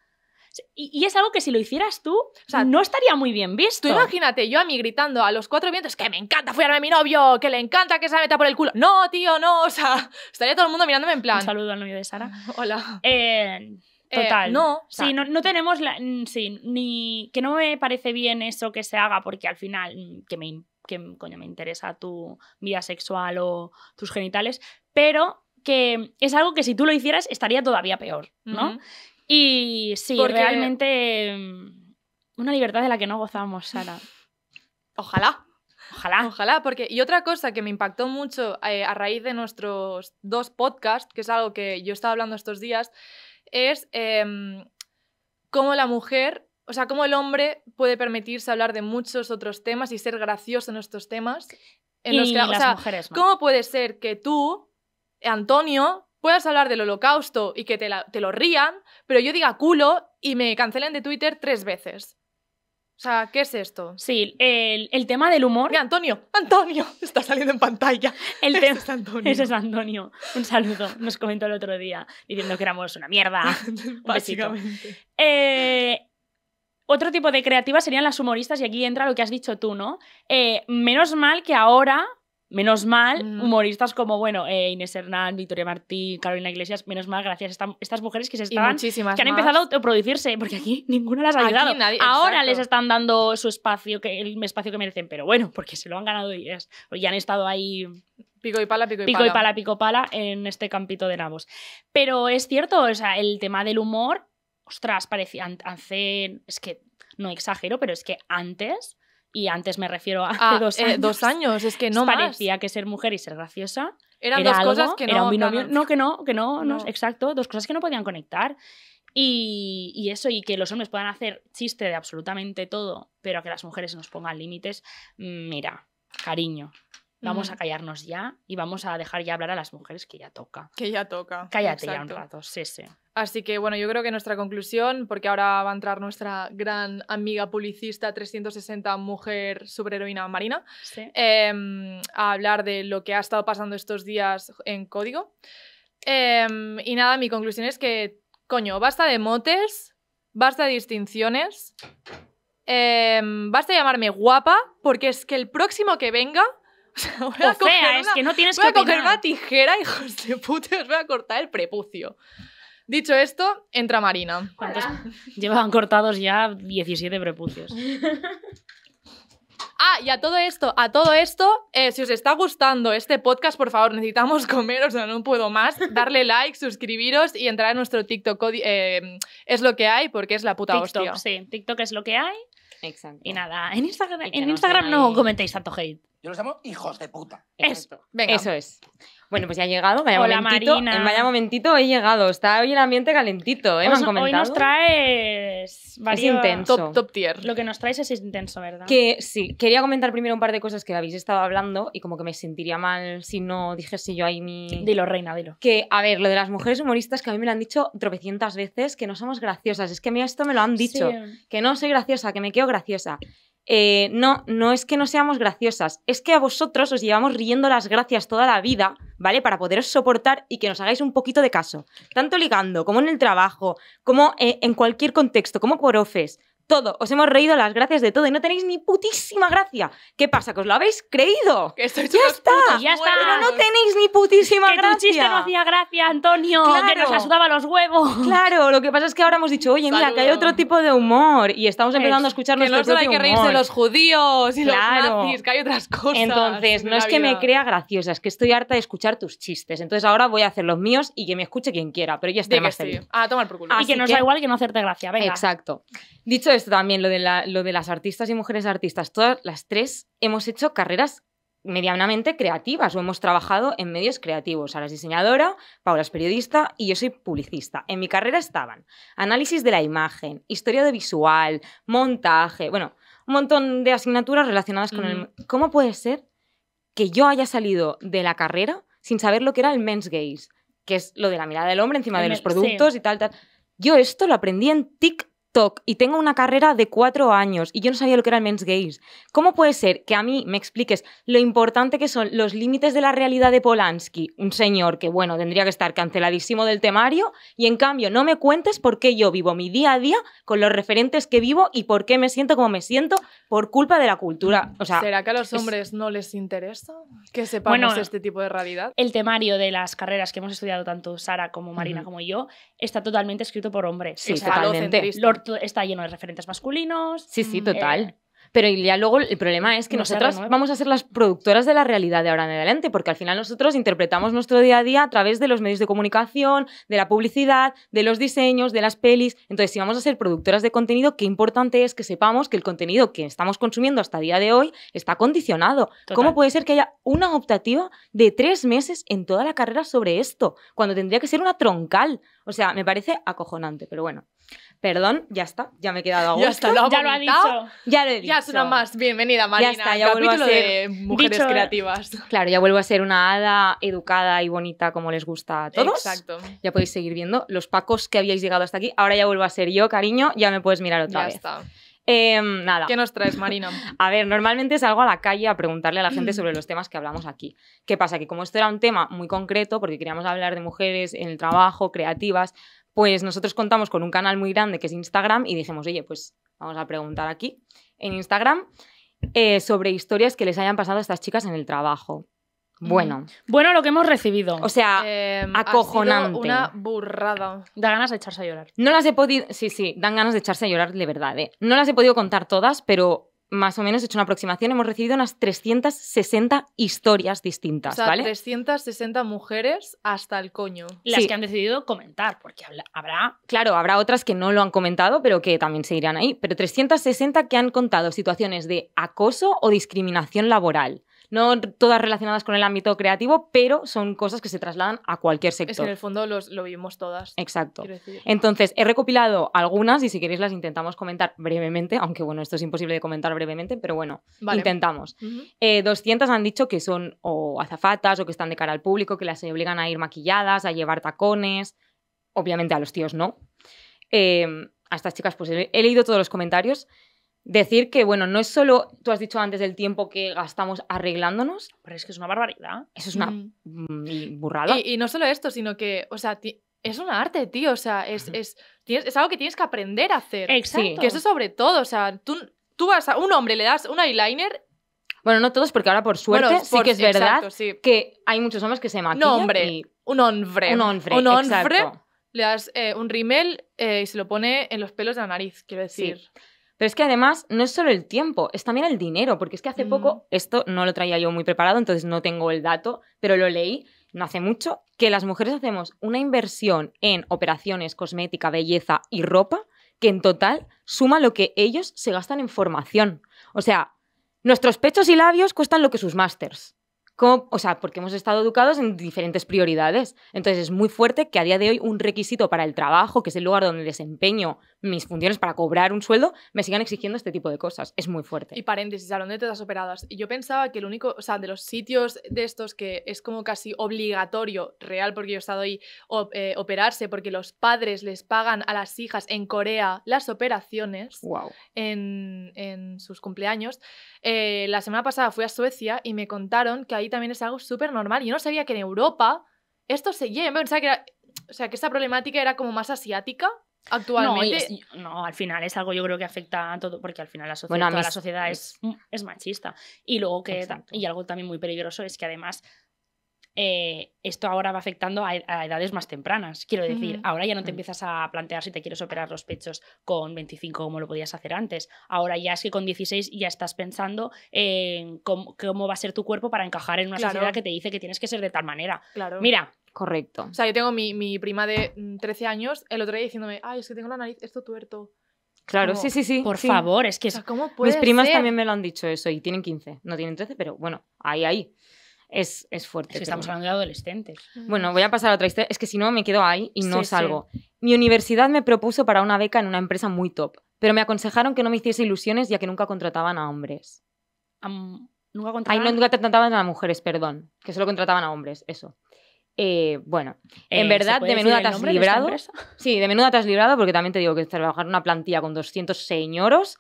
Y, y es algo que si lo hicieras tú, o sea, no estaría muy bien visto. Tú imagínate, yo a mí gritando a los cuatro vientos, que me encanta follarme a mi novio, que le encanta que se meta por el culo. No, tío, no, o sea, estaría todo el mundo mirándome en plan... Un saludo al novio de Sara. Hola. Eh... Total. Eh, no, o sea, sí, no, no tenemos la, sí, ni que no me parece bien eso que se haga porque al final que me, que, coño, me interesa tu vida sexual o tus genitales, pero que es algo que si tú lo hicieras estaría todavía peor, ¿no? Uh-huh. Y sí, porque... realmente una libertad de la que no gozamos, Sara. Ojalá. Ojalá. Ojalá, porque... Y otra cosa que me impactó mucho eh, a raíz de nuestros dos podcasts, que es algo que yo estaba hablando estos días... es eh, cómo la mujer, o sea, cómo el hombre puede permitirse hablar de muchos otros temas y ser gracioso en estos temas. En y los que, las o sea, mujeres, ¿no? ¿Cómo puede ser que tú, Antonio, puedas hablar del Holocausto y que te, la, te lo rían, pero yo diga culo y me cancelen de Twitter tres veces? O sea, ¿qué es esto? Sí, el, el tema del humor... Mira, Antonio, Antonio, está saliendo en pantalla. El tema es Antonio. Ese es Antonio. Un saludo, nos comentó el otro día, diciendo que éramos una mierda. Básicamente. Eh, otro tipo de creativas serían las humoristas, y aquí entra lo que has dicho tú, ¿no? Eh, menos mal que ahora... Menos mal, humoristas como, bueno, eh, Inés Hernán, Victoria Martí, Carolina Iglesias, menos mal, gracias a esta, estas mujeres que se están, que han más. empezado a autoproducirse, porque aquí ninguna las ha ayudado. Nadie, Ahora exacto. les están dando su espacio, que, el espacio que merecen, pero bueno, porque se lo han ganado y, es, y han estado ahí... Pico y pala, pico y pico pala. Pico y pala, pico pala en este campito de nabos. Pero es cierto, o sea, el tema del humor, ostras, parecía, hace, es que no exagero, pero es que antes... Y antes me refiero a hace ah, dos años. Eh, dos años, es que no Parecía más. Parecía que ser mujer y ser graciosa eran era dos algo, cosas que no... Era un binomio, claro. No, que no, que no, no, no, exacto. Dos cosas que no podían conectar. Y, y eso, y que los hombres puedan hacer chiste de absolutamente todo, pero que las mujeres nos pongan límites. Mira, cariño, vamos mm. a callarnos ya y vamos a dejar ya hablar a las mujeres, que ya toca. Que ya toca. Cállate exacto. ya un rato, sí, sí. Así que, bueno, yo creo que nuestra conclusión, porque ahora va a entrar nuestra gran amiga publicista trescientos sesenta, mujer superheroína Marina, sí. eh, a hablar de lo que ha estado pasando estos días en Código. Eh, y nada, mi conclusión es que, coño, basta de motes, basta de distinciones, eh, basta de llamarme guapa, porque es que el próximo que venga... O sea, voy a o coger, sea, una, es que no tienes voy que a coger una tijera, hijos de puta, os voy a cortar el prepucio. Dicho esto, entra Marina. ¿Cuántos? Llevan cortados ya diecisiete prepucios. Ah, y a todo esto, a todo esto, eh, si os está gustando este podcast, por favor, necesitamos comer, o sea, no puedo más. Darle like, suscribiros y entrar en nuestro TikTok. Eh, es lo que hay, porque es la puta TikTok, hostia. Sí, TikTok es lo que hay. Exacto. Y nada, en Instagram, en no, Instagram no comentéis tanto hate. Yo los llamo hijos de puta. Eso, venga. Eso es. Bueno, pues ya ha llegado, vaya Hola, momentito. Marina. En vaya momentito he llegado. Está hoy el ambiente calentito, ¿eh? Pues, me han comentado. Hoy nos traes... Varios... Es intenso. Top, top tier. Lo que nos traes es intenso, ¿verdad? Que sí. Quería comentar primero un par de cosas que habéis estado hablando y como que me sentiría mal si no dijese yo ahí mi... Dilo, reina, dilo. Que, a ver, lo de las mujeres humoristas que a mí me lo han dicho tropecientas veces, que no somos graciosas. Es que a mí esto me lo han dicho. Sí. Que no soy graciosa, que me quedo graciosa. Eh, no, no es que no seamos graciosas, es que a vosotros os llevamos riendo las gracias toda la vida, ¿vale? Para poderos soportar y que nos hagáis un poquito de caso. Tanto ligando, como en el trabajo, como eh, en cualquier contexto, como por profes. todo. Os hemos reído las gracias de todo y no tenéis ni putísima gracia. ¿Qué pasa? ¿Que os lo habéis creído? Que sois unos putos, ya está. Pero no tenéis ni putísima gracia. Que tu chiste no hacía gracia, Antonio. Claro. Que nos la sudaba los huevos. Claro, lo que pasa es que ahora hemos dicho, oye, mira, que hay otro tipo de humor y estamos empezando es, a escuchar nuestro propio humor. Que no solo hay que reírse de los judíos y claro. los nazis, que hay otras cosas. Entonces, no es que me crea graciosa, es que estoy harta de escuchar tus chistes. Entonces ahora voy a hacer los míos y que me escuche quien quiera, pero ya está más feliz. Ah, tomar por culo. Y que nos da igual que no hacerte gracia, venga. Exacto. Dicho esto también, lo de, la, lo de las artistas y mujeres artistas, todas las tres hemos hecho carreras medianamente creativas o hemos trabajado en medios creativos. Sara es diseñadora, Paula es periodista y yo soy publicista. En mi carrera estaban análisis de la imagen, historia de visual, montaje, bueno, un montón de asignaturas relacionadas con mm. el... ¿Cómo puede ser que yo haya salido de la carrera sin saber lo que era el men's gaze? Que es lo de la mirada del hombre encima el de los productos sí. y tal, tal. Yo esto lo aprendí en TikTok y tengo una carrera de cuatro años y yo no sabía lo que era el men's gaze. ¿Cómo puede ser que a mí me expliques lo importante que son los límites de la realidad de Polanski, un señor que, bueno, tendría que estar canceladísimo del temario, y en cambio no me cuentes por qué yo vivo mi día a día con los referentes que vivo y por qué me siento como me siento por culpa de la cultura? O sea, ¿será que a los hombres es... no les interesa que sepamos bueno, este tipo de realidad? El temario de las carreras que hemos estudiado tanto Sara como Marina mm-hmm. como yo está totalmente escrito por hombres. Sí, o sea, totalmente. Está lleno de referentes masculinos. Sí, sí, total. Eh, Pero ya luego el problema es que no nosotras vamos a ser las productoras de la realidad de ahora en adelante, porque al final nosotros interpretamos nuestro día a día a través de los medios de comunicación, de la publicidad, de los diseños, de las pelis. Entonces, si vamos a ser productoras de contenido, qué importante es que sepamos que el contenido que estamos consumiendo hasta el día de hoy está condicionado. Total. ¿Cómo puede ser que haya una optativa de tres meses en toda la carrera sobre esto, cuando tendría que ser una troncal? O sea, me parece acojonante, pero bueno. Perdón, ya está, ya me he quedado a gusto. Ya está, lo, ya lo ha dicho. Ya lo he dicho. Ya suena más. Bienvenida, Marina. Ya está, ya vuelvo a ser... de mujeres dicho... creativas. Claro, ya vuelvo a ser una hada educada y bonita como les gusta a todos. Exacto. Ya podéis seguir viendo los pacos que habíais llegado hasta aquí. Ahora ya vuelvo a ser yo, cariño. Ya me puedes mirar otra ya vez. Ya está. Eh, nada. ¿Qué nos traes, Marina? A ver, normalmente salgo a la calle a preguntarle a la gente sobre los temas que hablamos aquí. ¿Qué pasa? Que como esto era un tema muy concreto, porque queríamos hablar de mujeres en el trabajo, creativas... Pues nosotros contamos con un canal muy grande que es Instagram y dijimos, oye, pues vamos a preguntar aquí en Instagram eh, sobre historias que les hayan pasado a estas chicas en el trabajo. Bueno. Bueno, lo que hemos recibido. O sea, eh, acojonante. Ha sido una burrada. Da ganas de echarse a llorar. No las he podido... Sí, sí, dan ganas de echarse a llorar de verdad, ¿eh? No las he podido contar todas, pero... más o menos, he hecho una aproximación, hemos recibido unas trescientas sesenta historias distintas, o sea, ¿vale? trescientas sesenta mujeres hasta el coño. Las sí. que han decidido comentar, porque habrá... Claro, habrá otras que no lo han comentado, pero que también se irán ahí. Pero trescientas sesenta que han contado situaciones de acoso o discriminación laboral. No todas relacionadas con el ámbito creativo, pero son cosas que se trasladan a cualquier sector. Es que en el fondo los, lo vimos todas. Exacto. Entonces, he recopilado algunas y si queréis las intentamos comentar brevemente, aunque bueno, esto es imposible de comentar brevemente, pero bueno, vale. intentamos. Uh-huh. eh, doscientas han dicho que son o azafatas o que están de cara al público, que las obligan a ir maquilladas, a llevar tacones. Obviamente a los tíos no. Eh, a estas chicas pues he, he leído todos los comentarios. Decir que, bueno, no es solo... Tú has dicho antes del tiempo que gastamos arreglándonos. Pero es que es una barbaridad. Eso es una mm. burrada. Y, y no solo esto, sino que... O sea, es una arte, tío. O sea, es, es, tienes, es algo que tienes que aprender a hacer. Exacto. Sí. Que eso sobre todo. O sea, tú, tú vas a un hombre, le das un eyeliner... Bueno, no todos, porque ahora por suerte bueno, sí por, que es verdad exacto, sí. que hay muchos hombres que se maquillan. No, hombre, y... un hombre. Un hombre, Un hombre, exacto. Le das eh, un rímel eh, y se lo pone en los pelos de la nariz, quiero decir... Sí. Pero es que además no es solo el tiempo, es también el dinero, porque es que hace mm. poco, esto no lo traía yo muy preparado, entonces no tengo el dato, pero lo leí no hace mucho, que las mujeres hacemos una inversión en operaciones, cosmética, belleza y ropa, que en total suma lo que ellos se gastan en formación. O sea, nuestros pechos y labios cuestan lo que sus másters. Como, o sea, porque hemos estado educados en diferentes prioridades. Entonces es muy fuerte que a día de hoy un requisito para el trabajo, que es el lugar donde desempeño mis funciones para cobrar un sueldo, me sigan exigiendo este tipo de cosas. Es muy fuerte. Y paréntesis, hablando de tetas operadas, yo pensaba que el único, o sea, de los sitios de estos que es como casi obligatorio, real, porque yo he estado ahí, o, eh, operarse, porque los padres les pagan a las hijas en Corea las operaciones wow. en, en sus cumpleaños. Eh, la semana pasada fui a Suecia y me contaron que ahí también es algo súper normal. Yo no sabía que en Europa esto se lleva. O sea, que era, o sea, que esta problemática era como más asiática. Actualmente. No, es, no, al final es algo yo creo que afecta a todo, porque al final la sociedad, bueno, toda mis... la sociedad es, es machista. Y luego que Exacto. y algo también muy peligroso es que además eh, esto ahora va afectando a, ed a edades más tempranas. Quiero decir, uh-huh. ahora ya no te uh-huh. empiezas a plantear si te quieres operar los pechos con veinticinco como lo podías hacer antes. Ahora ya es que con dieciséis ya estás pensando en cómo, cómo va a ser tu cuerpo para encajar en una claro. sociedad que te dice que tienes que ser de tal manera. Claro. Mira. Correcto. O sea, yo tengo mi, mi prima de trece años el otro día diciéndome, ay, es que tengo la nariz, esto tuerto. Claro, como, sí, sí, sí. Por sí. favor, es que... O sea, ¿cómo puede ser? Mis primas también me lo han dicho eso y tienen quince, no tienen trece, pero bueno, ahí, ahí. Es, es fuerte. Es que estamos hablando de adolescentes. Bueno, voy a pasar a otra historia. Es que si no, me quedo ahí y no sí, salgo. Sí. Mi universidad me propuso para una beca en una empresa muy top, pero me aconsejaron que no me hiciese ilusiones ya que nunca contrataban a hombres. Um, ¿Nunca contrataban? Ay, no, nunca contrataban a mujeres, perdón. Que solo contrataban a hombres, eso. Eh, bueno, en eh, verdad, de menuda te has librado. Sí, de menuda te has librado, porque también te digo que trabajar en una plantilla con doscientos señoros,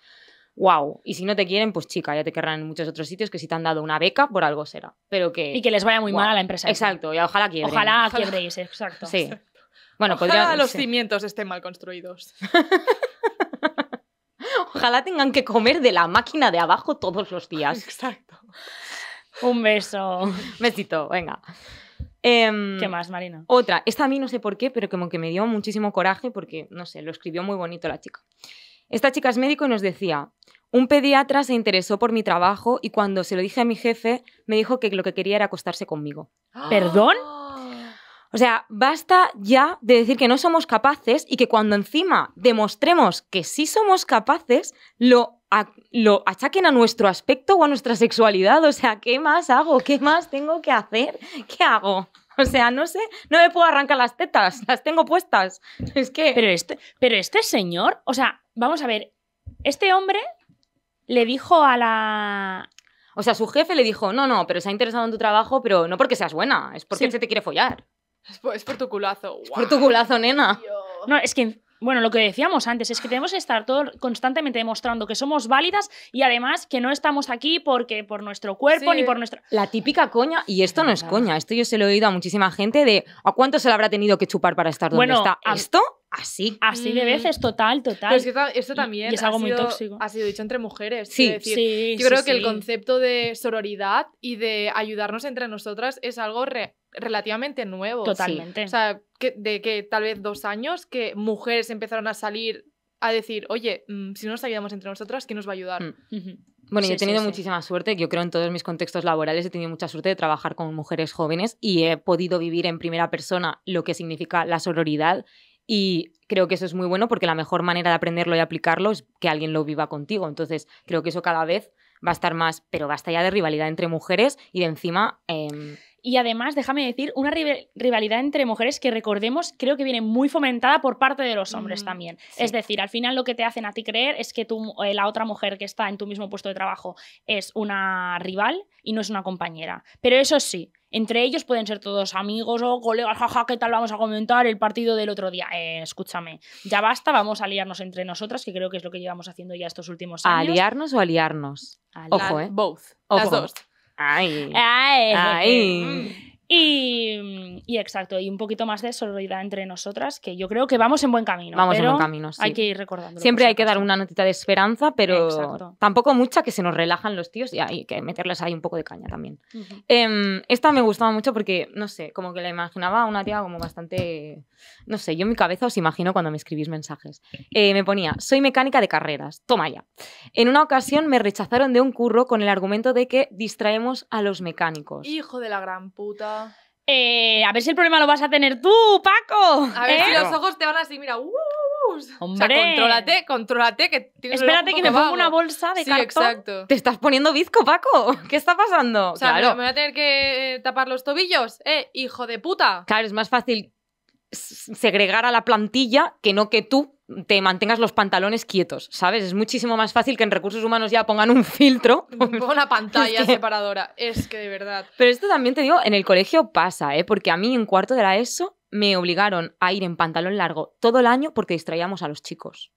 wow. Y si no te quieren, pues chica, ya te querrán en muchos otros sitios, que si te han dado una beca, por algo será. Pero que, y que les vaya muy wow. mal a la empresa. Exacto, y ojalá quiebren. Ojalá, ojalá quiebréis, exacto. Sí. Exacto. Bueno, ojalá podría, los sí. cimientos estén mal construidos. Ojalá tengan que comer de la máquina de abajo todos los días. Exacto. Un beso. Besito, venga. Eh, ¿Qué más, Marina? Otra. Esta a mí no sé por qué, pero como que me dio muchísimo coraje porque, no sé, lo escribió muy bonito la chica. Esta chica es médico y nos decía, un pediatra se interesó por mi trabajo y cuando se lo dije a mi jefe, me dijo que lo que quería era acostarse conmigo. ¿Perdón? O sea, basta ya de decir que no somos capaces y que cuando encima demostremos que sí somos capaces, lo... A, lo achaquen a nuestro aspecto o a nuestra sexualidad. O sea, ¿qué más hago? ¿Qué más tengo que hacer? ¿Qué hago? O sea, no sé, no me puedo arrancar las tetas, las tengo puestas. Es que... Pero este, pero este señor, o sea, vamos a ver, este hombre le dijo a la... O sea, su jefe le dijo, no, no, pero se ha interesado en tu trabajo, pero no porque seas buena, es porque sí. se te quiere follar. Es por, es por tu culazo. Es por tu culazo, nena. Dios. No, es que... Bueno, lo que decíamos antes es que tenemos que estar todo constantemente demostrando que somos válidas y además que no estamos aquí porque por nuestro cuerpo sí. ni por nuestra... La típica coña, y esto no es coña, esto yo se lo he oído a muchísima gente de ¿a cuánto se le habrá tenido que chupar para estar donde bueno, está? A... ¿Esto? Así. Así de veces, total, total. Pero es que esto también y, y es algo ha, sido, muy tóxico. Ha sido dicho entre mujeres. Sí, decir, sí. Yo sí, creo sí. que el concepto de sororidad y de ayudarnos entre nosotras es algo re relativamente nuevo. Totalmente. Sí. O sea, que, de que tal vez dos años que mujeres empezaron a salir a decir, oye, mmm, si no nos ayudamos entre nosotras, ¿quién nos va a ayudar? Mm. Uh-huh. Bueno, sí, yo he tenido sí, muchísima sí. suerte, yo creo en todos mis contextos laborales he tenido mucha suerte de trabajar con mujeres jóvenes y he podido vivir en primera persona lo que significa la sororidad. Y creo que eso es muy bueno porque la mejor manera de aprenderlo y aplicarlo es que alguien lo viva contigo. Entonces, creo que eso cada vez va a estar más, pero basta ya de rivalidad entre mujeres y de encima... Eh... Y además, déjame decir, una rivalidad entre mujeres que recordemos creo que viene muy fomentada por parte de los hombres mm, también. Sí. Es decir, al final lo que te hacen a ti creer es que tú, eh, la otra mujer que está en tu mismo puesto de trabajo es una rival y no es una compañera. Pero eso sí... Entre ellos pueden ser todos amigos o colegas, jaja, ¿qué tal vamos a comentar el partido del otro día? Eh, escúchame, ya basta, vamos a liarnos entre nosotras, que creo que es lo que llevamos haciendo ya estos últimos años. ¿A liarnos o a liarnos? A liar. Ojo, ¿eh? Both. Ojo. Las dos. Ay. Ay. Ay. Y, y exacto, y un poquito más de solidaridad entre nosotras, que yo creo que vamos en buen camino. Vamos pero en buen camino, sí. Hay que ir recordándolo. Siempre hay que dar una notita de esperanza, pero exacto. tampoco mucha, que se nos relajan los tíos y hay que meterles ahí un poco de caña también. Uh-huh. eh, esta me gustaba mucho porque, no sé, como que la imaginaba una tía como bastante... No sé, yo en mi cabeza os imagino cuando me escribís mensajes. Eh, me ponía, soy mecánica de carreras, toma ya. En una ocasión me rechazaron de un curro con el argumento de que distraemos a los mecánicos. Hijo de la gran puta. Eh, a ver si el problema lo vas a tener tú, Paco. A ver ¿eh? Si los ojos te van así, mira. Uh, Hombre. O sea, contrólate, contrólate. Que tienes Espérate que me pongo una bolsa de sí, cartón. Exacto. ¿Te estás poniendo bizco, Paco? ¿Qué está pasando? O sea, claro. ¿me voy a tener que tapar los tobillos? ¿Eh? Hijo de puta. Claro, es más fácil segregar a la plantilla que no que tú te mantengas los pantalones quietos, ¿sabes? Es muchísimo más fácil que en recursos humanos ya pongan un filtro. Pongan una pantalla es que... separadora. Es que de verdad. Pero esto también te digo, en el colegio pasa, ¿eh? Porque a mí en cuarto de la ESO me obligaron a ir en pantalón largo todo el año porque distraíamos a los chicos.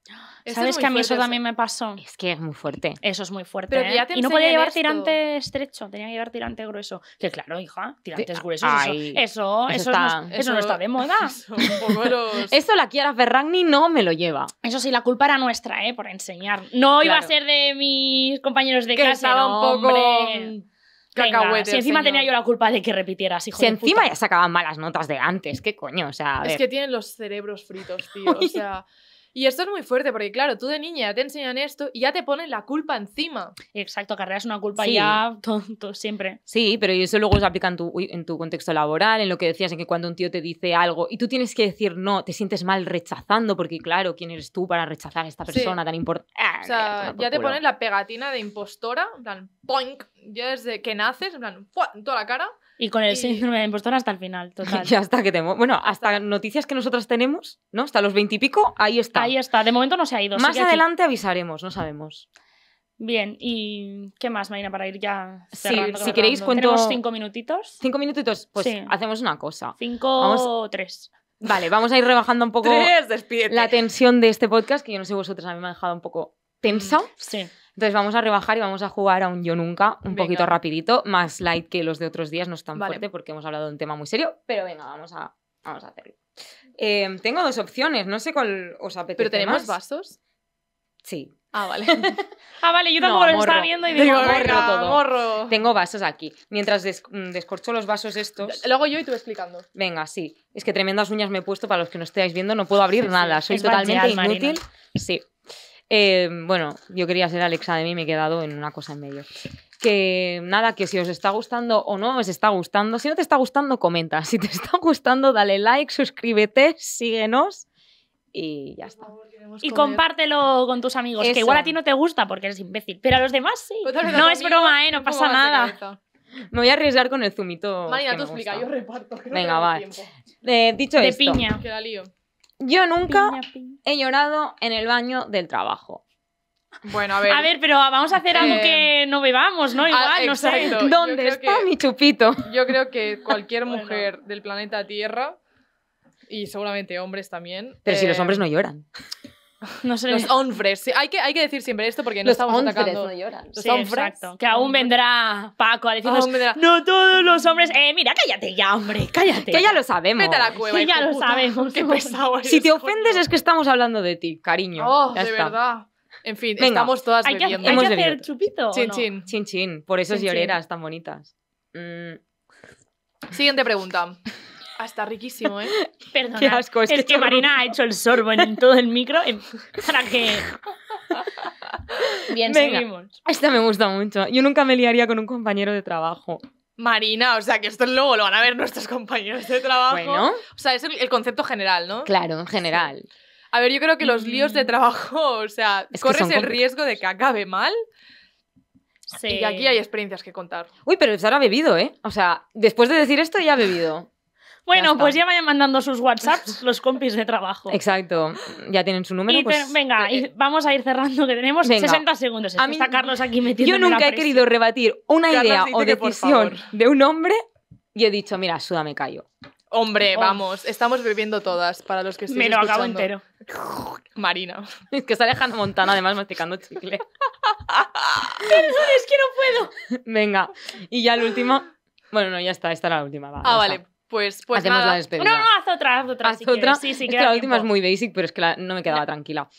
Eso ¿Sabes que a mí eso, eso también me pasó? Es que es muy fuerte. Eso es muy fuerte. Pero ¿eh? ya te y no podía llevar esto. tirante estrecho, tenía que llevar tirante grueso. Que claro, hija, tirantes que, gruesos. Ay, eso, eso, eso, está, no, eso, eso no está de moda. Eso, un poco los... Esto la Chiara Ferragni no me lo lleva. Eso sí, la culpa era nuestra, ¿eh? Por enseñar. No claro. iba a ser de mis compañeros de que clase. Estaba no, un poco... Hombre. Venga, si encima señor. tenía yo la culpa de que repitieras, hijo si de puta. Si encima ya sacaban malas notas de antes, ¿qué coño? O sea, a ver. Es que tienen los cerebros fritos, tío. O sea, y esto es muy fuerte porque, claro, tú de niña ya te enseñan esto y ya te ponen la culpa encima. Exacto, carreras una culpa sí. ya tonto, siempre. Sí, pero eso luego se aplica en tu, en tu contexto laboral, en lo que decías, en que cuando un tío te dice algo y tú tienes que decir no, te sientes mal rechazando porque, claro, ¿quién eres tú para rechazar a esta persona sí. tan importante? O sea, ya te ponen la pegatina de impostora, en plan, poink. Ya desde que naces, en plan, ¡fua! En toda la cara. Y con el y... síndrome de impostor hasta el final, total. Y hasta que te... Bueno, hasta, hasta noticias que nosotros tenemos, ¿no? Hasta los veintipico, ahí está. Ahí está, de momento no se ha ido. Más adelante aquí. avisaremos, no sabemos. Bien, ¿y qué más, Marina, para ir ya cerrando? Sí, si queréis cuento... ¿Tenemos cinco minutitos? ¿Cinco minutitos? Pues sí. hacemos una cosa. Cinco o tres. Vale, vamos a ir rebajando un poco tres, la tensión de este podcast, que yo no sé vosotras, a mí me ha dejado un poco tensa. Sí. Entonces vamos a rebajar y vamos a jugar a un Yo Nunca, un venga. poquito rapidito, más light que los de otros días, no es tan vale. fuerte porque hemos hablado de un tema muy serio, pero venga, vamos a, vamos a hacerlo. Eh, tengo dos opciones, no sé cuál os apetece ¿Pero tenemos más. vasos? Sí. Ah, vale. ah, vale, yo tampoco no, lo morro. estaba viendo y digo, venga, todo. morro. Tengo vasos aquí. Mientras des descorcho los vasos estos... Lo hago yo y tú explicando. Venga, sí. Es que tremendas uñas me he puesto, para los que no estéis viendo, no puedo abrir sí, nada, sí. soy es totalmente bandeal, inútil. Marina. Sí. Eh, bueno, yo quería ser Alexa de mí, me he quedado en una cosa en medio. Que nada, que si os está gustando o no os está gustando, si no te está gustando, comenta. Si te está gustando, dale like, suscríbete, síguenos y ya está. Y compártelo con tus amigos, Eso. que igual a ti no te gusta porque eres imbécil, pero a los demás sí. No es broma, ¿eh? No pasa nada. Me voy a arriesgar con el zumito. Marina, tú explica, yo reparto. Que no Venga, vale. Eh, dicho de esto. De piña. Que la lío. Yo nunca piña, piña. he llorado en el baño del trabajo. Bueno, a ver. A ver, pero vamos a hacer algo eh... que no bebamos, ¿no? Igual, ah, no sé. ¿Dónde está que... mi chupito? Yo creo que cualquier bueno. mujer del planeta Tierra, y seguramente hombres también... Pero eh... si los hombres no lloran. No sé. Los hombres. Sí, hay, que, hay que decir siempre esto porque no los estamos atacando. No lloran. Los sí, hombres. Exacto. Que aún vendrá Paco a decirnos. Vendrá... No todos los hombres. Eh, mira, cállate ya, hombre. Cállate. Que ya lo sabemos. Vete a la cueva. Que ya lo puta. sabemos. Qué pesado eres, si te ofendes es que estamos hablando de ti, cariño. Oh, ya de está. verdad. En fin, Venga, estamos todas hay bebiendo. Que, ¿Hay Hemos que hacer chupito? Chin, no? chin. Chin, chin. Por esas lloreras tan bonitas. Mm. Siguiente pregunta. Ah, está riquísimo, ¿eh? Perdona, Qué asco, es, es que, que Marina ha hecho el sorbo en todo el micro para que... Bien, Venga, seguimos. Esta me gusta mucho. Yo nunca me liaría con un compañero de trabajo. Marina, o sea, que esto luego lo van a ver nuestros compañeros de trabajo. Bueno. O sea, es el, el concepto general, ¿no? Claro, en general. Sí. A ver, yo creo que los líos de trabajo, o sea, es corres el riesgo de que acabe mal... Sí. Y aquí hay experiencias que contar. Uy, pero Sara ha bebido, ¿eh? O sea, después de decir esto ya ha bebido. Bueno, ya pues ya vayan mandando sus WhatsApps los compis de trabajo. Exacto. Ya tienen su número. Y pues... Venga, y vamos a ir cerrando, que tenemos venga. sesenta segundos. Es a que mí... está Carlos aquí metido. Yo nunca he querido rebatir una Carlos idea o decisión de un hombre y he dicho, mira, suda, me callo. Hombre, oh. vamos, estamos bebiendo todas, para los que estéis escuchando. Me lo acabo entero. Marina. Es que está Alejandra Montana, además, masticando chicle. Perdón, es que no puedo. Venga, y ya la última... Bueno, no, ya está, esta era la última. Va, ah, vale. Está. Pues, pues hacemos nada. La despedida. No, no, haz otra, haz otra. Haz si otra. Sí, sí, es que la tiempo. última es muy basic, pero es que la, no me quedaba no. tranquila.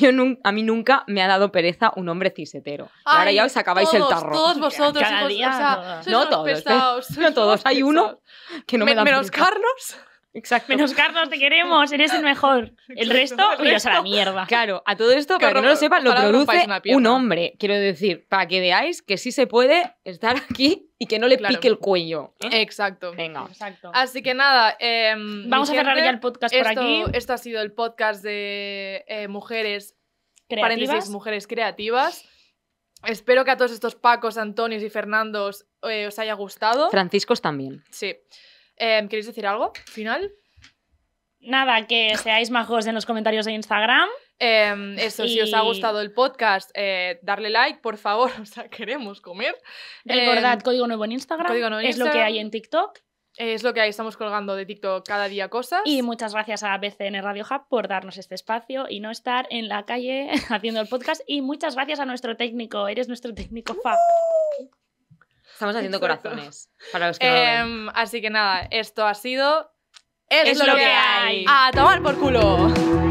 Yo nun, a mí nunca me ha dado pereza un hombre cisetero. Ay, ahora ya os acabáis todos, el tarro. Todos vosotros. Cada hijos, día, o sea, no, todos, pesados, pe no todos. No todos. Hay uno que no me, me da menos pereza. Carlos. Exacto. Menos Carlos, te queremos. Eres el mejor. El resto, iros a la mierda. Claro, a todo esto, para que no lo sepan, lo produce un hombre. Quiero decir, para que veáis que sí se puede estar aquí. Y que no le claro. pique el cuello. ¿Eh? Exacto. Venga. Exacto. Así que nada. Eh, Vamos a cerrar ya el podcast por esto, aquí. Esto ha sido el podcast de eh, mujeres creativas. Paréntesis, mujeres creativas. Espero que a todos estos Pacos, Antonios y Fernandos eh, os haya gustado. Franciscos también. Sí. Eh, ¿Queréis decir algo? ¿Final? Nada, que seáis majos en los comentarios de Instagram. Eh, eso, y... si os ha gustado el podcast, eh, darle like, por favor. O sea, queremos comer. Recordad, eh, Código Nuevo en Instagram. Código Nuevo en Es Instagram. Lo que hay en TikTok. Es lo que hay, estamos colgando de TikTok cada día cosas. Y muchas gracias a B C N Radio Hub por darnos este espacio y no estar en la calle haciendo el podcast. Y muchas gracias a nuestro técnico, eres nuestro técnico Fab. Uh, estamos haciendo exacto. corazones. Para los que eh, no lo Así que nada, esto ha sido... Es, es lo, lo que, que hay. hay. A tomar por culo.